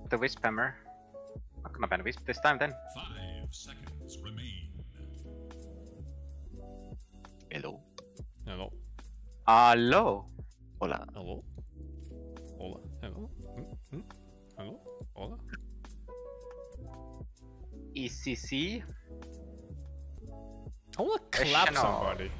The Wisp Hammer. How come I banned Wisp this time then? Five seconds remain. Hello. Hello. Hello. Hola. Hello. Hola. Hello. Hmm? Hmm? Hello. Hola. E C C. I wanna clap somebody.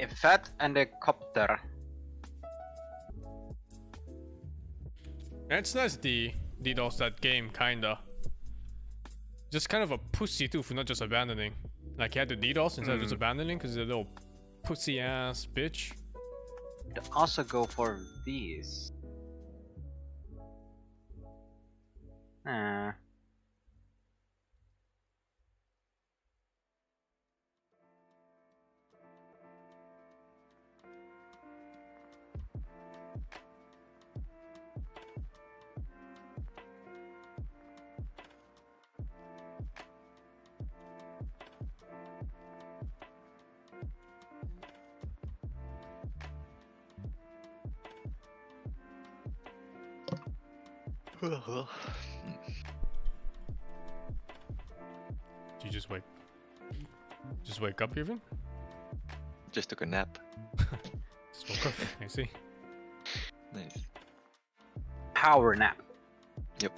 A fat and a copter. It's nice the DDoS that game, kinda. Just kind of a pussy too for not just abandoning. Like he had the DDoS instead mm. of just abandoning because he's a little pussy ass bitch. Could also go for these. Ah. You just wake, just wake up, even. Just took a nap. Just woke up. I see. Nice. Power nap. Yep.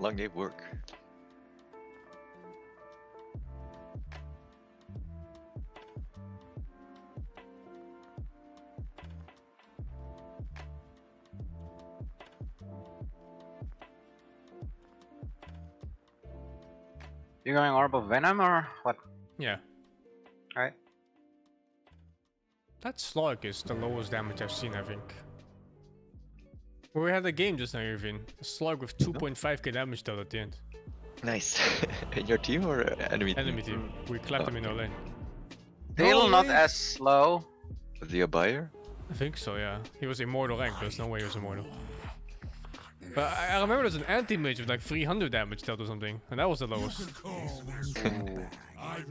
Long day of work. You going Orb of Venom or what? Yeah. Alright. That Slug is the lowest damage I've seen, I think. We had a game just now, Irvin. A Slug with two point five K no. damage dealt at the end. Nice. In your team or enemy team? Enemy team. We clapped oh. him in our lane. Still not as slow. Was he a buyer? I think so, yeah. He was immortal rank, there's no way he was immortal. But I remember there was an anti-mage with like three hundred damage dealt or something, and that was the lowest. I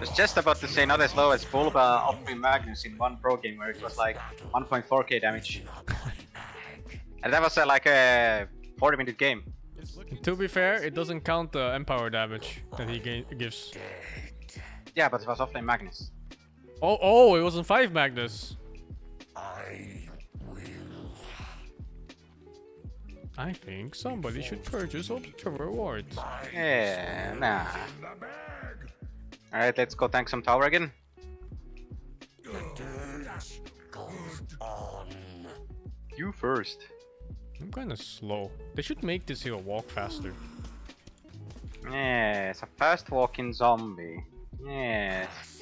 was just about to say not as low as Bulba Opry Magnus in one pro game where it was like one point four K damage. And that was uh, like a forty minute game. To be fair, it doesn't count the Empower damage that he gives. Yeah, but it was Opry Magnus. Oh, oh, it wasn't five Magnus. I... I think somebody should purchase Ultra Rewards. Yeah, nah. Alright, let's go tank some tower again. You first. I'm kinda slow. They should make this hero walk faster. Yes, a fast walking zombie. Yes.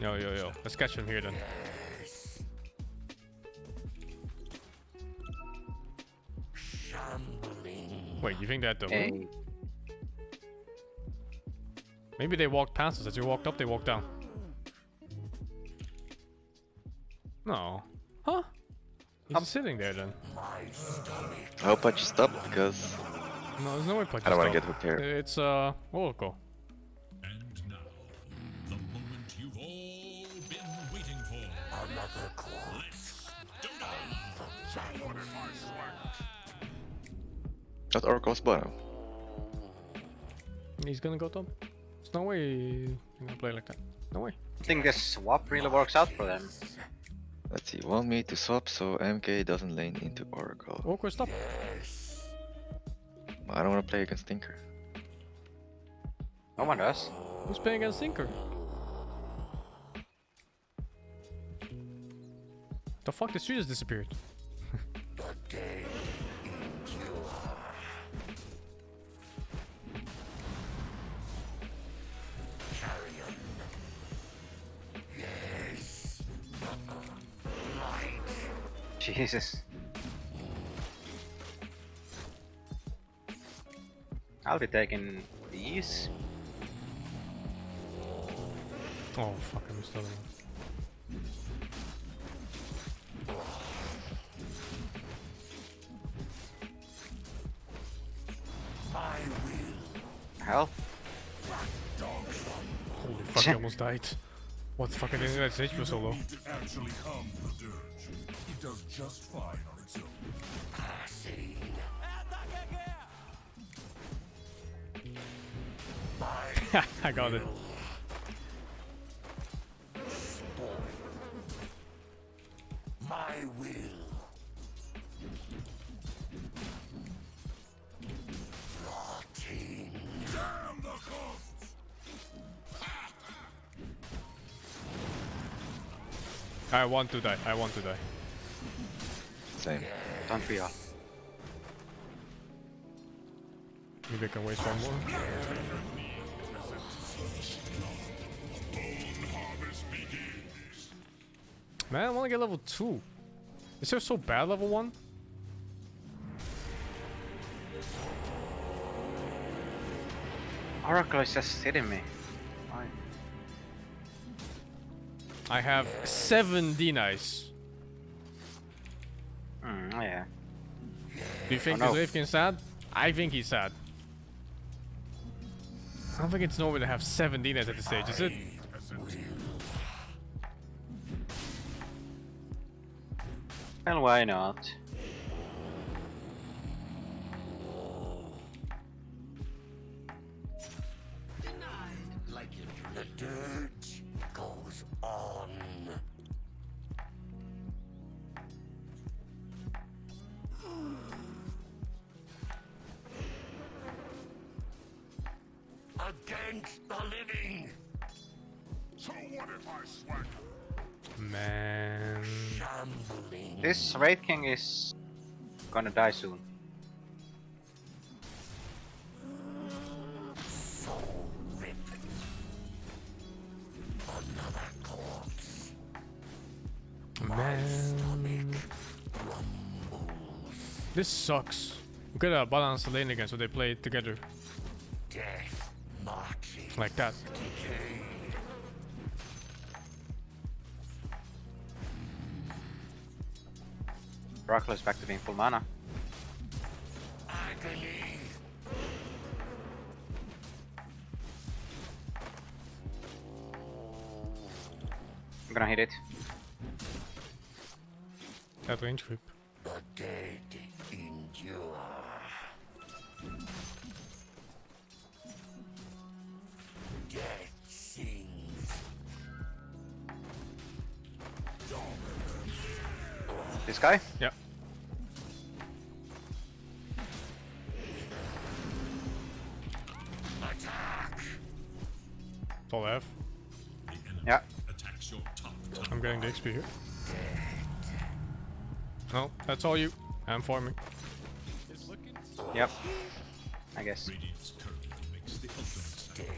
Yo, yo, yo. Let's catch him here then. Wait, you think that though? Hey. Maybe they walked past us. As we walked up, they walked down. No. Huh? He's I'm sitting there then. I hope I just stop because... No, there's no way I just I don't want to get hooked here. It's uh... Oracle. And now, the moment you've all been waiting for. Another claw. Let's do it. That Oracle's bottom. He's gonna go top. There's no way he's gonna play like that. No way. I think this swap really works out for them. Let's see, want me to swap so M K doesn't lane into Oracle. Oracle's top. Yes. I don't want to play against Tinker. No one does. Who's playing against Tinker? The fuck, the street has disappeared. Jesus. I'll be taking these. Oh fuck, I'm still in. Hell. Holy fuck, I almost died. What the fuck, I didn't have H P so low. It does just fine on its own. I see. I got it. My will. Rotting. Damn the costs. I want to die. I want to die. Same. Don't be off. Maybe I can waste one more. Man, I want to get level two. Is there so bad level one? Oracle is just hitting me. Why? I have seven D-Nice. Mm, oh yeah. Do you think oh, no. this Rifkin's sad? I think he's sad. I don't think it's normal to have seven D-Nice at this stage, is it? Well, why not? Like the dirt goes on. Against the living. So what if I swag? Man. Shambling. This Wraith King is gonna die soon. So rip. Another corpse. Man. This sucks. We gotta balance the lane again so they play it together. Death marching. Like that. Decay. Oracle is back to being full mana. Agony. I'm gonna hit it. That range whip. The dead endure. Death sings. This guy? Yep. All F. Yeah. I'm getting the X P here. No, that's all you. I'm farming. Yep. I guess.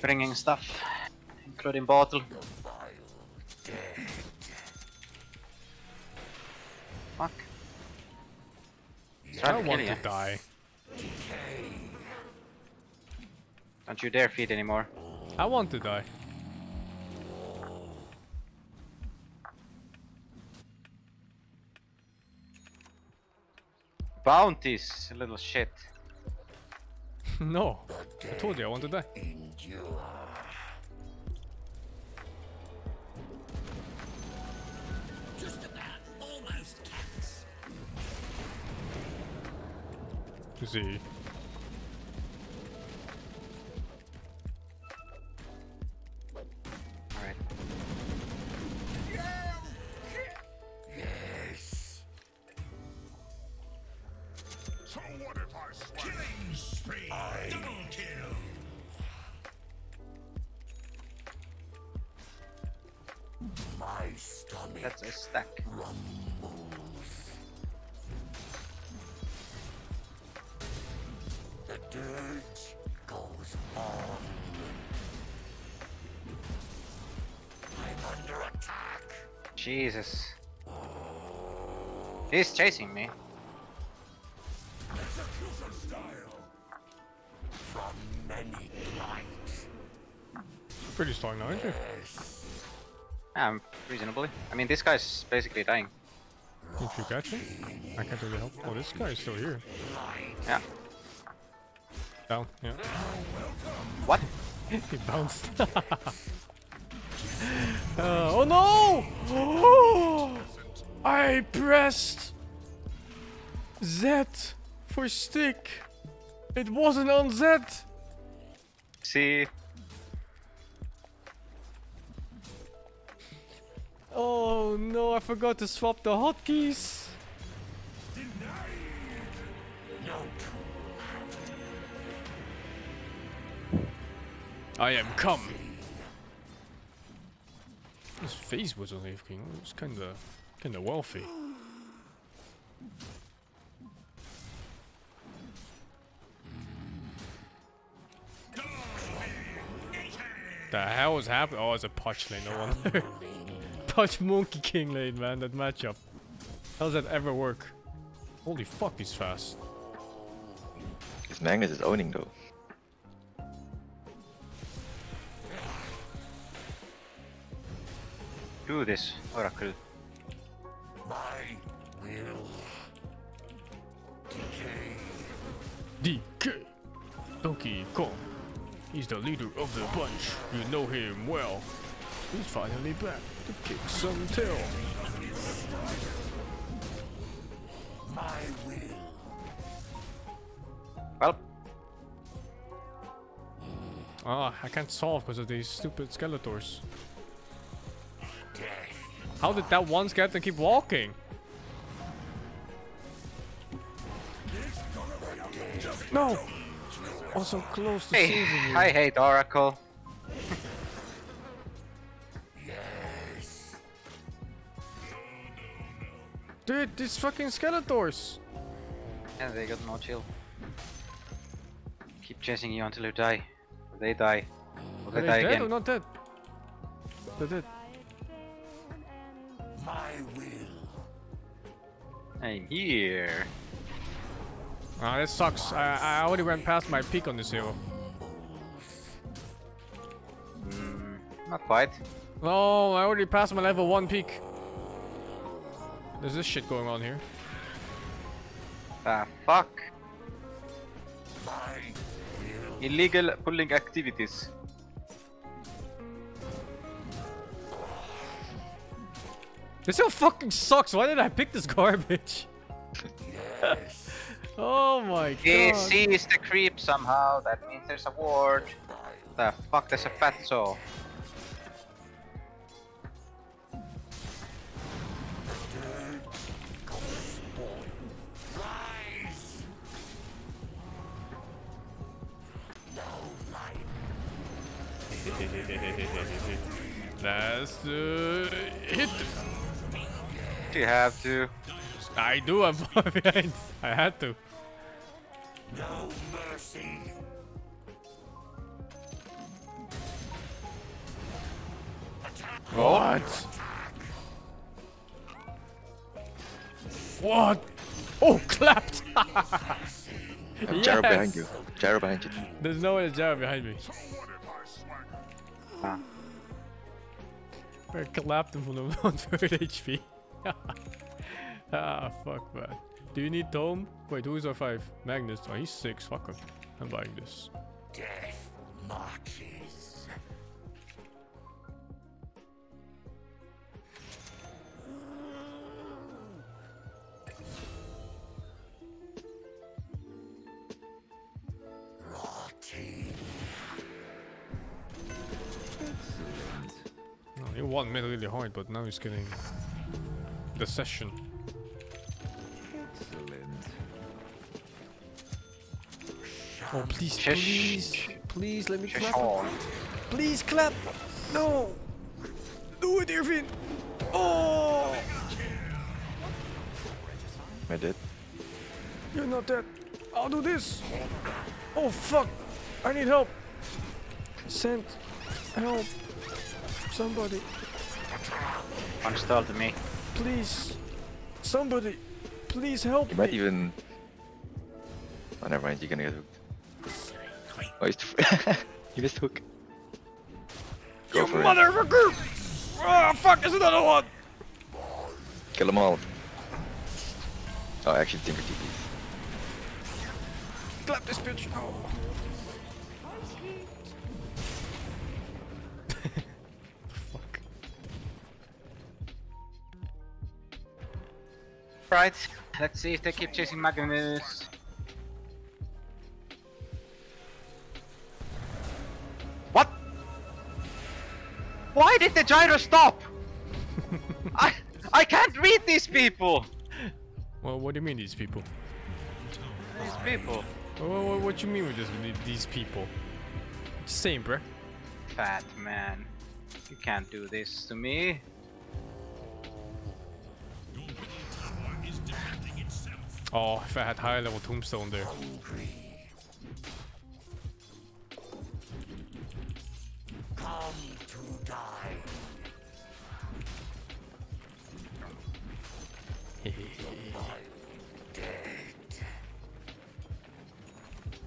Bringing stuff, including bottle. Fuck. I don't want to die. Don't you dare feed anymore. I want to die. Bounties, little shit. No, I told you I want to die. Just about almost cats. You see. Killing spree. That's a stack. The dirge goes on. I'm under attack. Jesus. He's chasing me. Execution style. From many lights. You're pretty strong now, aren't you? Yeah, reasonably. I mean, this guy's basically dying. If you catch him, I can't really help. Oh, this guy's still here. Yeah. Down, yeah. What? He bounced. uh, oh no! Oh! I pressed Z for stick. It wasn't on Z. See. Oh no, I forgot to swap the hotkeys. I am come. His face was on Leaf King. It was kinda, kinda wealthy. The hell is happening? Oh, it's a Pudge lane, no wonder. Pudge Monkey King lane, man, that matchup. How does that ever work? Holy fuck, he's fast. His Magnus is owning though. Do this, Oracle. My will. D K. D K. Donkey Kong. He's the leader of the bunch. You know him well. He's finally back to kick some tail. My will. Well. Ah, I can't solve because of these stupid Skeletors. How did that one skeleton keep walking? No! Also close to saving you. I hate Oracle. Yes. Dude, these fucking Skeletors! Yeah, they got no chill. Keep chasing you until you die. Or they die. Or they, they die again. Are they dead or not dead? They're dead. My will. I'm here. Ah, that sucks. I, I already went past my peak on this hero. Mm, not quite. No, I already passed my level one peak. There's this shit going on here. Ah, fuck. My will. Illegal pulling activities. This so fucking sucks. Why did I pick this garbage? Yes. Oh my god. He sees the creep somehow. That means there's a ward. The fuck, there's a fat soul. That's the hit. You have to. I do. I'm far behind. I had to. No mercy. Attack. What? What? Oh, clapped. Yes. Gyro behind you. Gyro behind you. There's no way there's gyro behind me. Huh. I clapped him from the one hundred H P. Ah, fuck, man. Do you need Tome? Wait, who is our five? Magnus. Oh, he's six. Fuck him. I'm buying this. Death marches. Oh, he won mid really hard, but now he's getting the session. Excellent. Oh please, please, please let me clap. Please clap. No. Do it, Irvin. Oh! I did. You're not dead. I'll do this. Oh fuck! I need help. Send help. Somebody. One star to me. Please. Somebody. Please help me. You might me. even. Oh, never mind. You're gonna get hooked. Oh, he's the... you missed the hook. Go you motherfucker! Oh fuck! There's another one. Kill them all. Oh, actually, Tinker T P's. Clap this bitch! Oh. Fuck. Right, let's see if they keep chasing Magnus. What? Why did the gyro stop? I I can't read these people. Well, what do you mean these people? These people. What, what, what you mean with this, with these people? Same, bruh. Fat man, you can't do this to me. Oh, if I had higher level tombstone there. Come to die.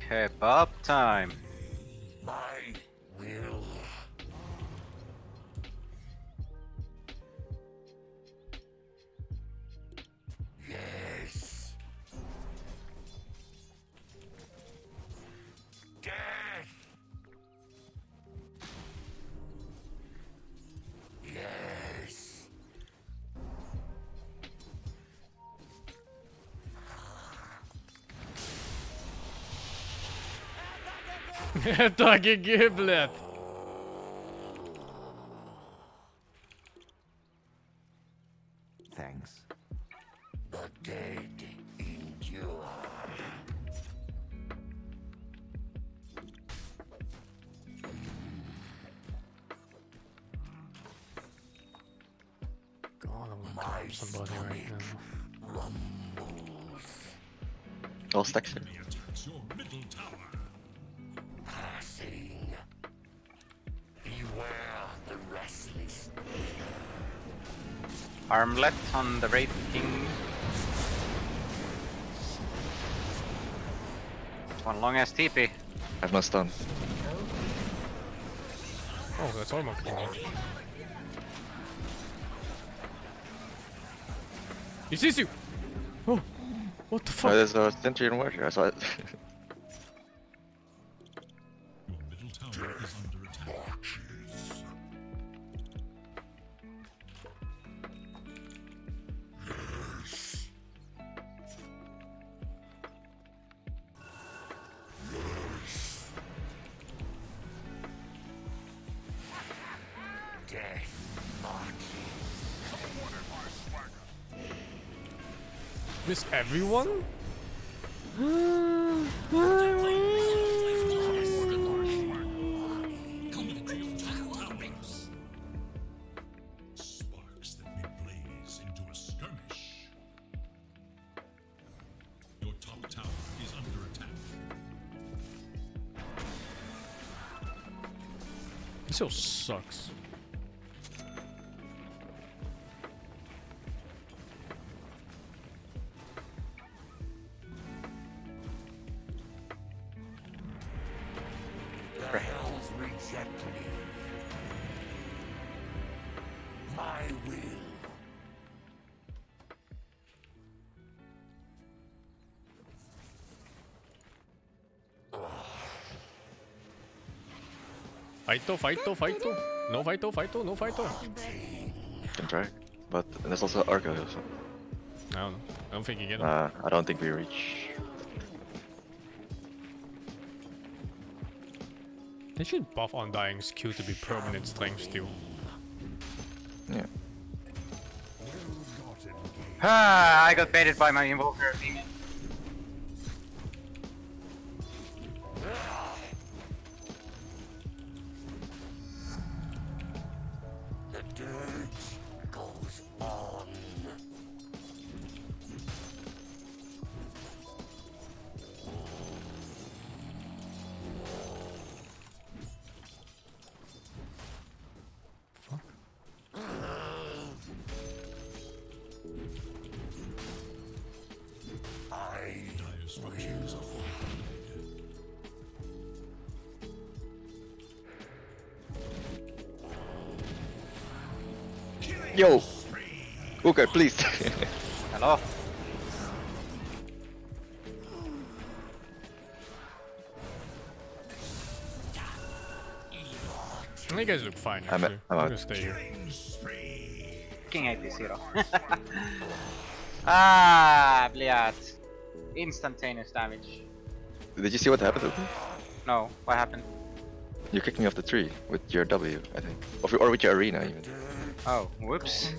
Kebab time. My will. Yes. Death. Yes. Tack i giblet! Thanks. The dead endure. God, I'm gonna kill somebody right now. Rumbles. All stacks in. Arm left on the Wraith King. One long ass T P. I've no stun. Oh, that's almost clean. He sees you! Oh! What the fuck? Oh, there's a sentry in water, I saw it. Miss everyone? Sparks that may blaze into a skirmish. Your top tower is under attack. This all sucks. My will. Fighto, fighto, fighto. No fighto, fighto, no fighto. Can try, but there's also Argo also. I don't know. I don't think you get him. Uh, I don't think we reach. They should buff Undying's Q to be permanent strength steal. Yeah. Ah, I got baited by my invoker demon. The dirt goes Yo! Okay, please. Hello? You guys look fine, actually. I'm, a, I'm, I'm gonna stay here. Fucking hate this hero. Ah, blять. Instantaneous damage. Did you see what happened to me? No, what happened? You kicked me off the tree with your W, I think. Or, or with your arena, even. Oh, whoops.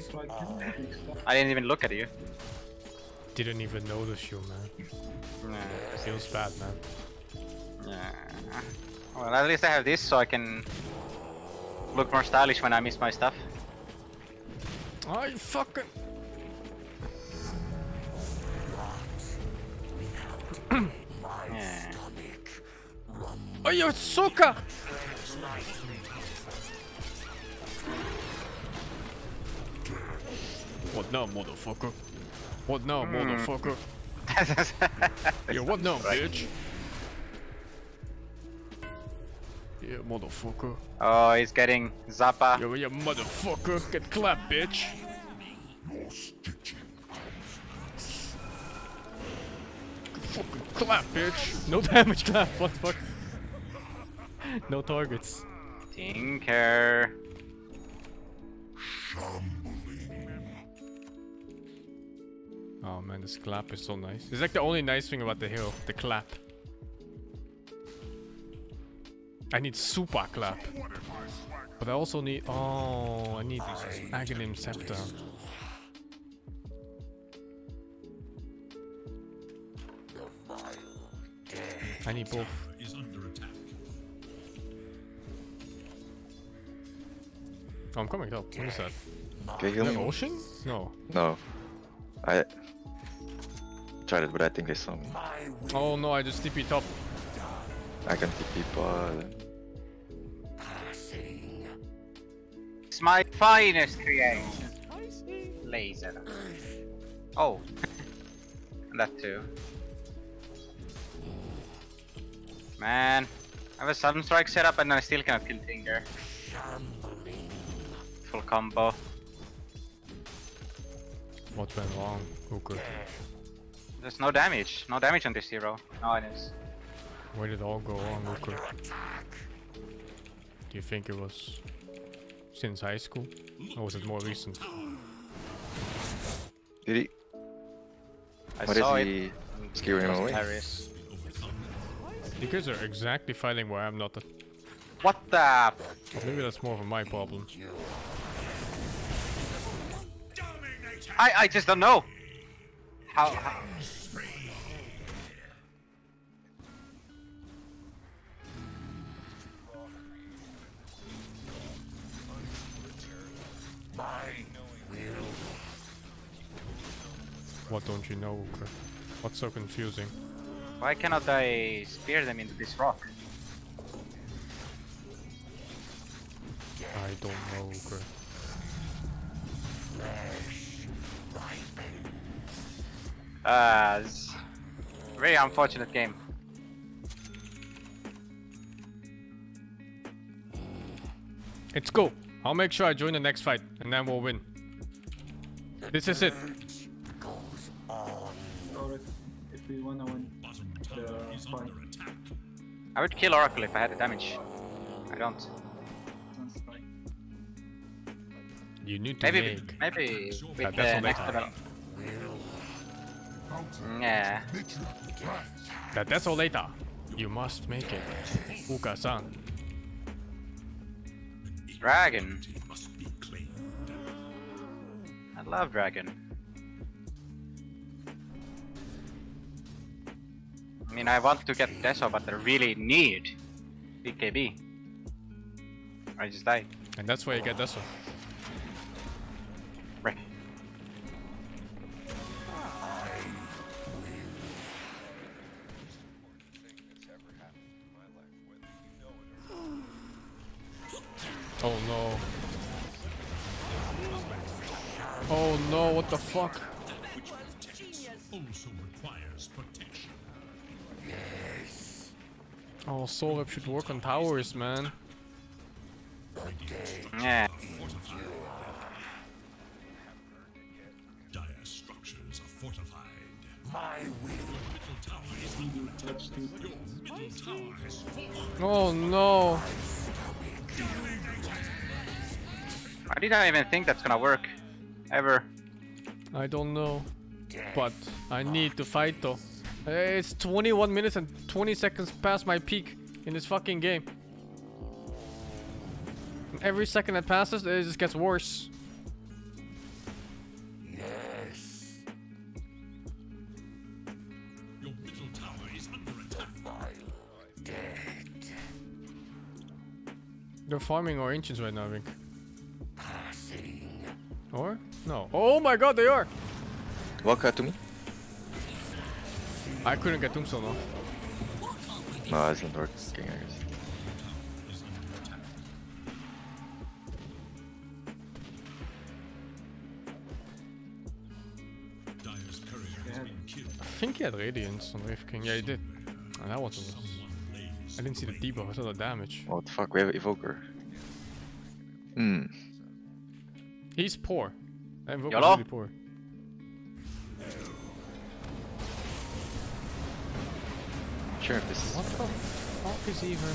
I didn't even look at you. Didn't even notice you, man. Nah. Feels bad, man. Nah. Well, at least I have this so I can look more stylish when I miss my stuff. Oh, you fucking... yeah. Oh, you sucker! What now, motherfucker? What now, mm. motherfucker? Yo, what now, right. bitch? Yeah, motherfucker. Oh, he's getting Zappa. Yo, yeah, motherfucker. Get clapped, bitch. Fucking clap, bitch. No damage clap. What the fuck? No targets. Tinker. Oh man, this clap is so nice. It's like the only nice thing about the hero, the clap. I need super clap. But I also need... Oh, I need this Aghanim Scepter. I need both. Oh, I'm coming up. What is that? Is that ocean? No. No. I... tried it, but I think there's some... Oh no, I just T P top. I can T P people. It's my finest creation. Laser. Oh. That too. Man. I have a sudden strike set up and I still cannot kill Tinker. Full combo. What went wrong? Who could? There's no damage. No damage on this hero. No, it is. Where did it all go wrong, Uku? Do you think it was since high school? Or was it more recent? Did he? I what saw is he skewing him away? Paris. You guys are exactly fighting where I'm not. What the? But maybe that's more of my problem. I I just don't know. How? how? What don't you know, Uka? What's so confusing? Why cannot I spear them into this rock? I don't know, Uka. Ah, uh, it's a very unfortunate game. It's cool. I'll make sure I join the next fight, and then we'll win. This is it. If we wanna win the fight. I would kill Oracle if I had the damage. I don't. You need to maybe, make. Maybe with uh, the next level. Yeah. The Desolator. You must make it, Uka-san. Dragon. I love dragon. I mean, I want to get Deso, but I really need B K B. I just die. And that's why you get Deso. Right. Oh no. Oh no, what the fuck? Which also requires protection. Yes. Oh, Soul Rep should work on towers, man. Yeah. fortified. My will. Touch the middle tower is fallen. Oh no. I did not even think that's gonna work. Ever. I don't know. But I need to fight though. It's twenty-one minutes and twenty seconds past my peak in this fucking game. Every second that passes, it just gets worse. Yes. Your middle tower is under attack. Dead. They're farming our ancients right now, I think. Passing. Or? No. Oh my god, they are! Walk out to me. I couldn't get tombstone though. No, it's not working, I guess. I think he had Radiance on Wave King. Yeah, he did. And that wasn't. I didn't see the debuff, I saw the damage. What the fuck? We have Evoker. Hmm. He's poor. That Evoker's really poor. Sure, this is. What the fuck is even.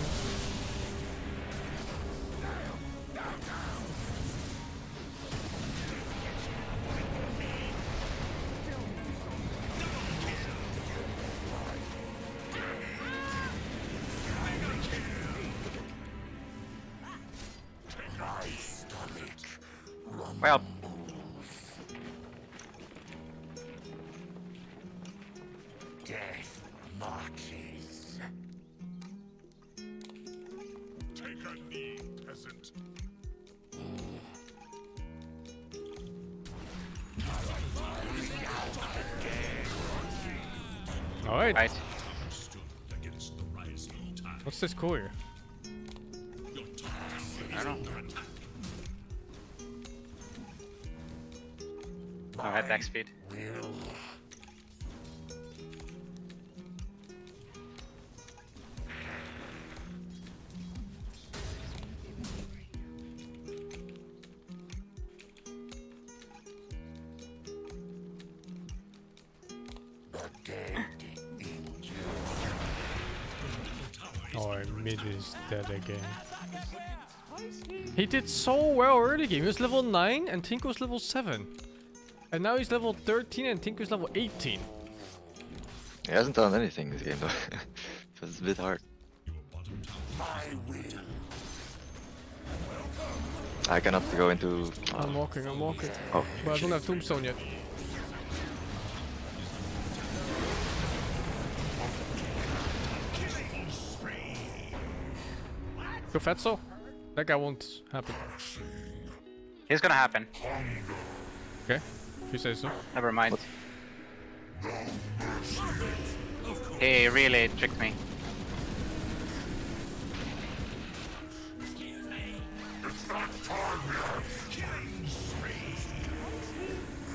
Well, death marches. Take a knee, peasant. All right. Right. What's this courier? I don't know. I had back speed. Will. Oh, our mid is dead again. He did so well early game. He was level nine and Tinko was level seven. And now he's level thirteen and Tinker's level eighteen. He hasn't done anything this game though. So it's a bit hard. My will. I cannot go into... Oh. I'm walking, I'm walking. Oh. But I don't have tombstone yet. Go Fetzo. That guy won't happen. It's gonna happen. Okay. If you say so. Never mind. What? He really tricked me.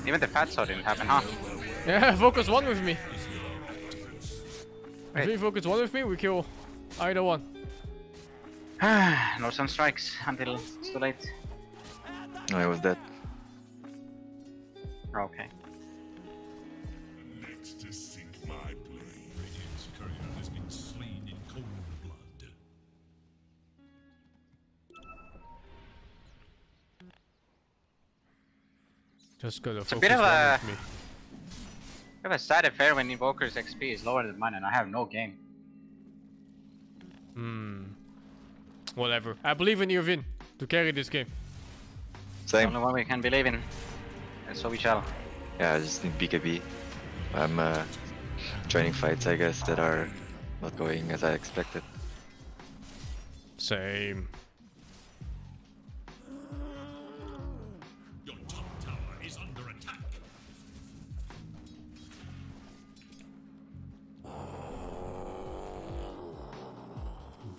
Even the fat saw didn't happen, huh? Yeah, focus one with me. Wait. If we focus one with me, we kill either one. No sun strikes until it's too late. No, I was dead. Okay. Next to seek my blade. Radiant's courier has been slain in cold blood. Just gotta focus. It's a bit of a, me. I have a sad affair when Evoker's X P is lower than mine and I have no game. Hmm. Whatever. I believe in Irvin to carry this game. Same. I don't know what we can believe in. And so we shall. Yeah, I just need B K B. I'm uh, joining fights, I guess, that are not going as I expected. Same. Your top tower is under attack.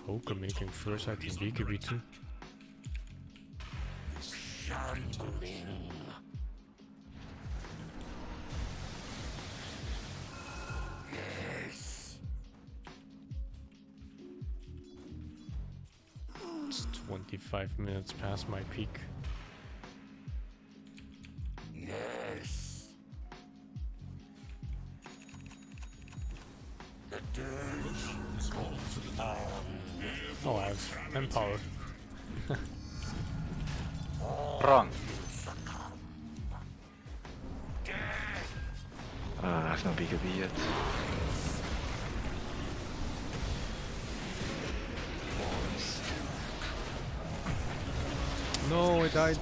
Voka making first, I can B K B too. twenty-five minutes past my peak. Yes. lives and power. Wrong. Uh, I have no B K B yet. No, I died.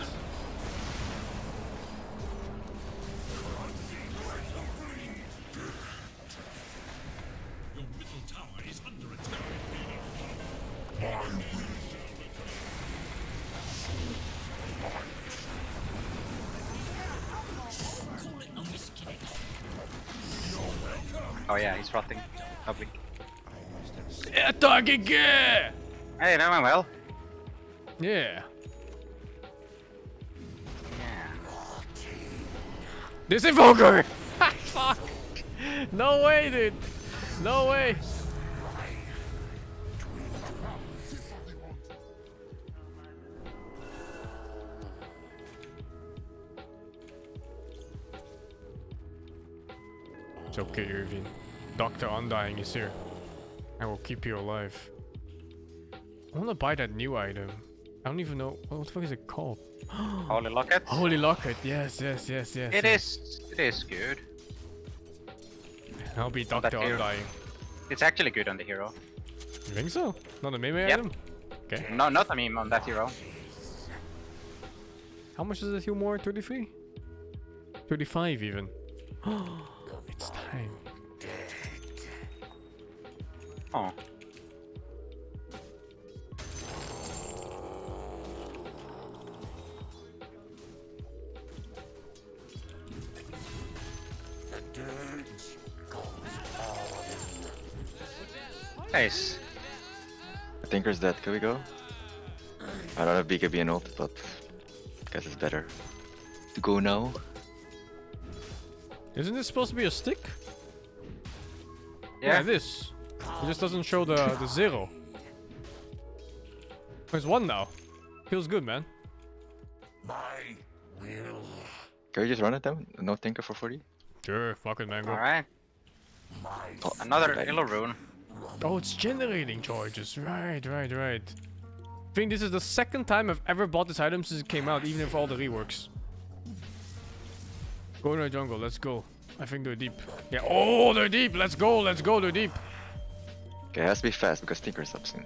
Oh yeah, he's rotting. Probably. Attack again! Hey, now I'm well. Yeah. Yeah. This invoker! Fuck! No way, dude! No way! It's okay, Irvine. Doctor Undying is here. I will keep you alive. I wanna buy that new item. I don't even know what the fuck is it called. Holy Locket? Holy Locket, yes, yes, yes, yes. It yes. is it is good. I'll be Doctor Undying. It's actually good on the hero. You think so? Not a meme yep. item? Okay. No, not a meme on that hero. How much does it heal more? thirty-three? thirty-five even. It's time. Oh. Nice. I think there's that. Can we go? I don't have B K B and ult, but I guess it's better to go now. Isn't this supposed to be a stick? Yeah. Yeah, it is. It just doesn't show the, the zero. There's one now. Feels good, man. My will. Can we just run it down? No tinker for forty? Sure, fuck it, man. Alright. Oh, another illo rune. Oh, it's generating charges. Right, right, right. I think this is the second time I've ever bought this item since it came out, even with all the reworks. Go to the jungle, let's go. I think they're deep. Yeah, oh, they're deep. Let's go, let's go, they're deep. Okay, it has to be fast because Tinker's up soon.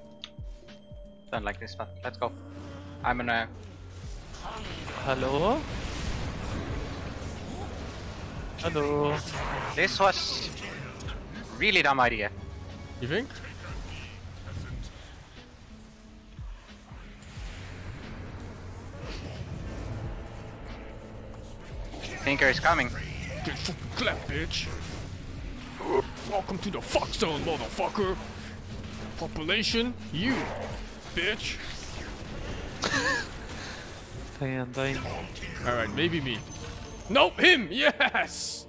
Don't like this, but let's go. I'm gonna. Hello? Hello? This was really dumb idea. You think? Tinker is coming. Get fucking clapped, bitch. Welcome to the Foxzone, motherfucker. Population, you, bitch. Damn, damn. Alright, maybe me. Nope, him, yes!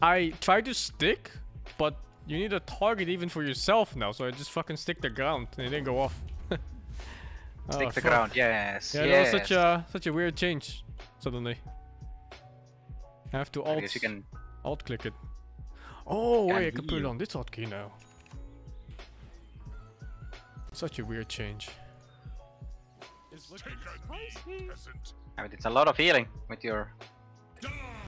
I tried to stick, but you need a target even for yourself now, so I just fucking stick the ground and it didn't go off. Stick oh, the fuck. ground, yes. Yeah, yes. That was such a such a weird change suddenly. I have to alt, I guess you can... alt click it. Oh wait, I can put it on this hotkey now. Such a weird change. It's I mean, it's a lot of healing with your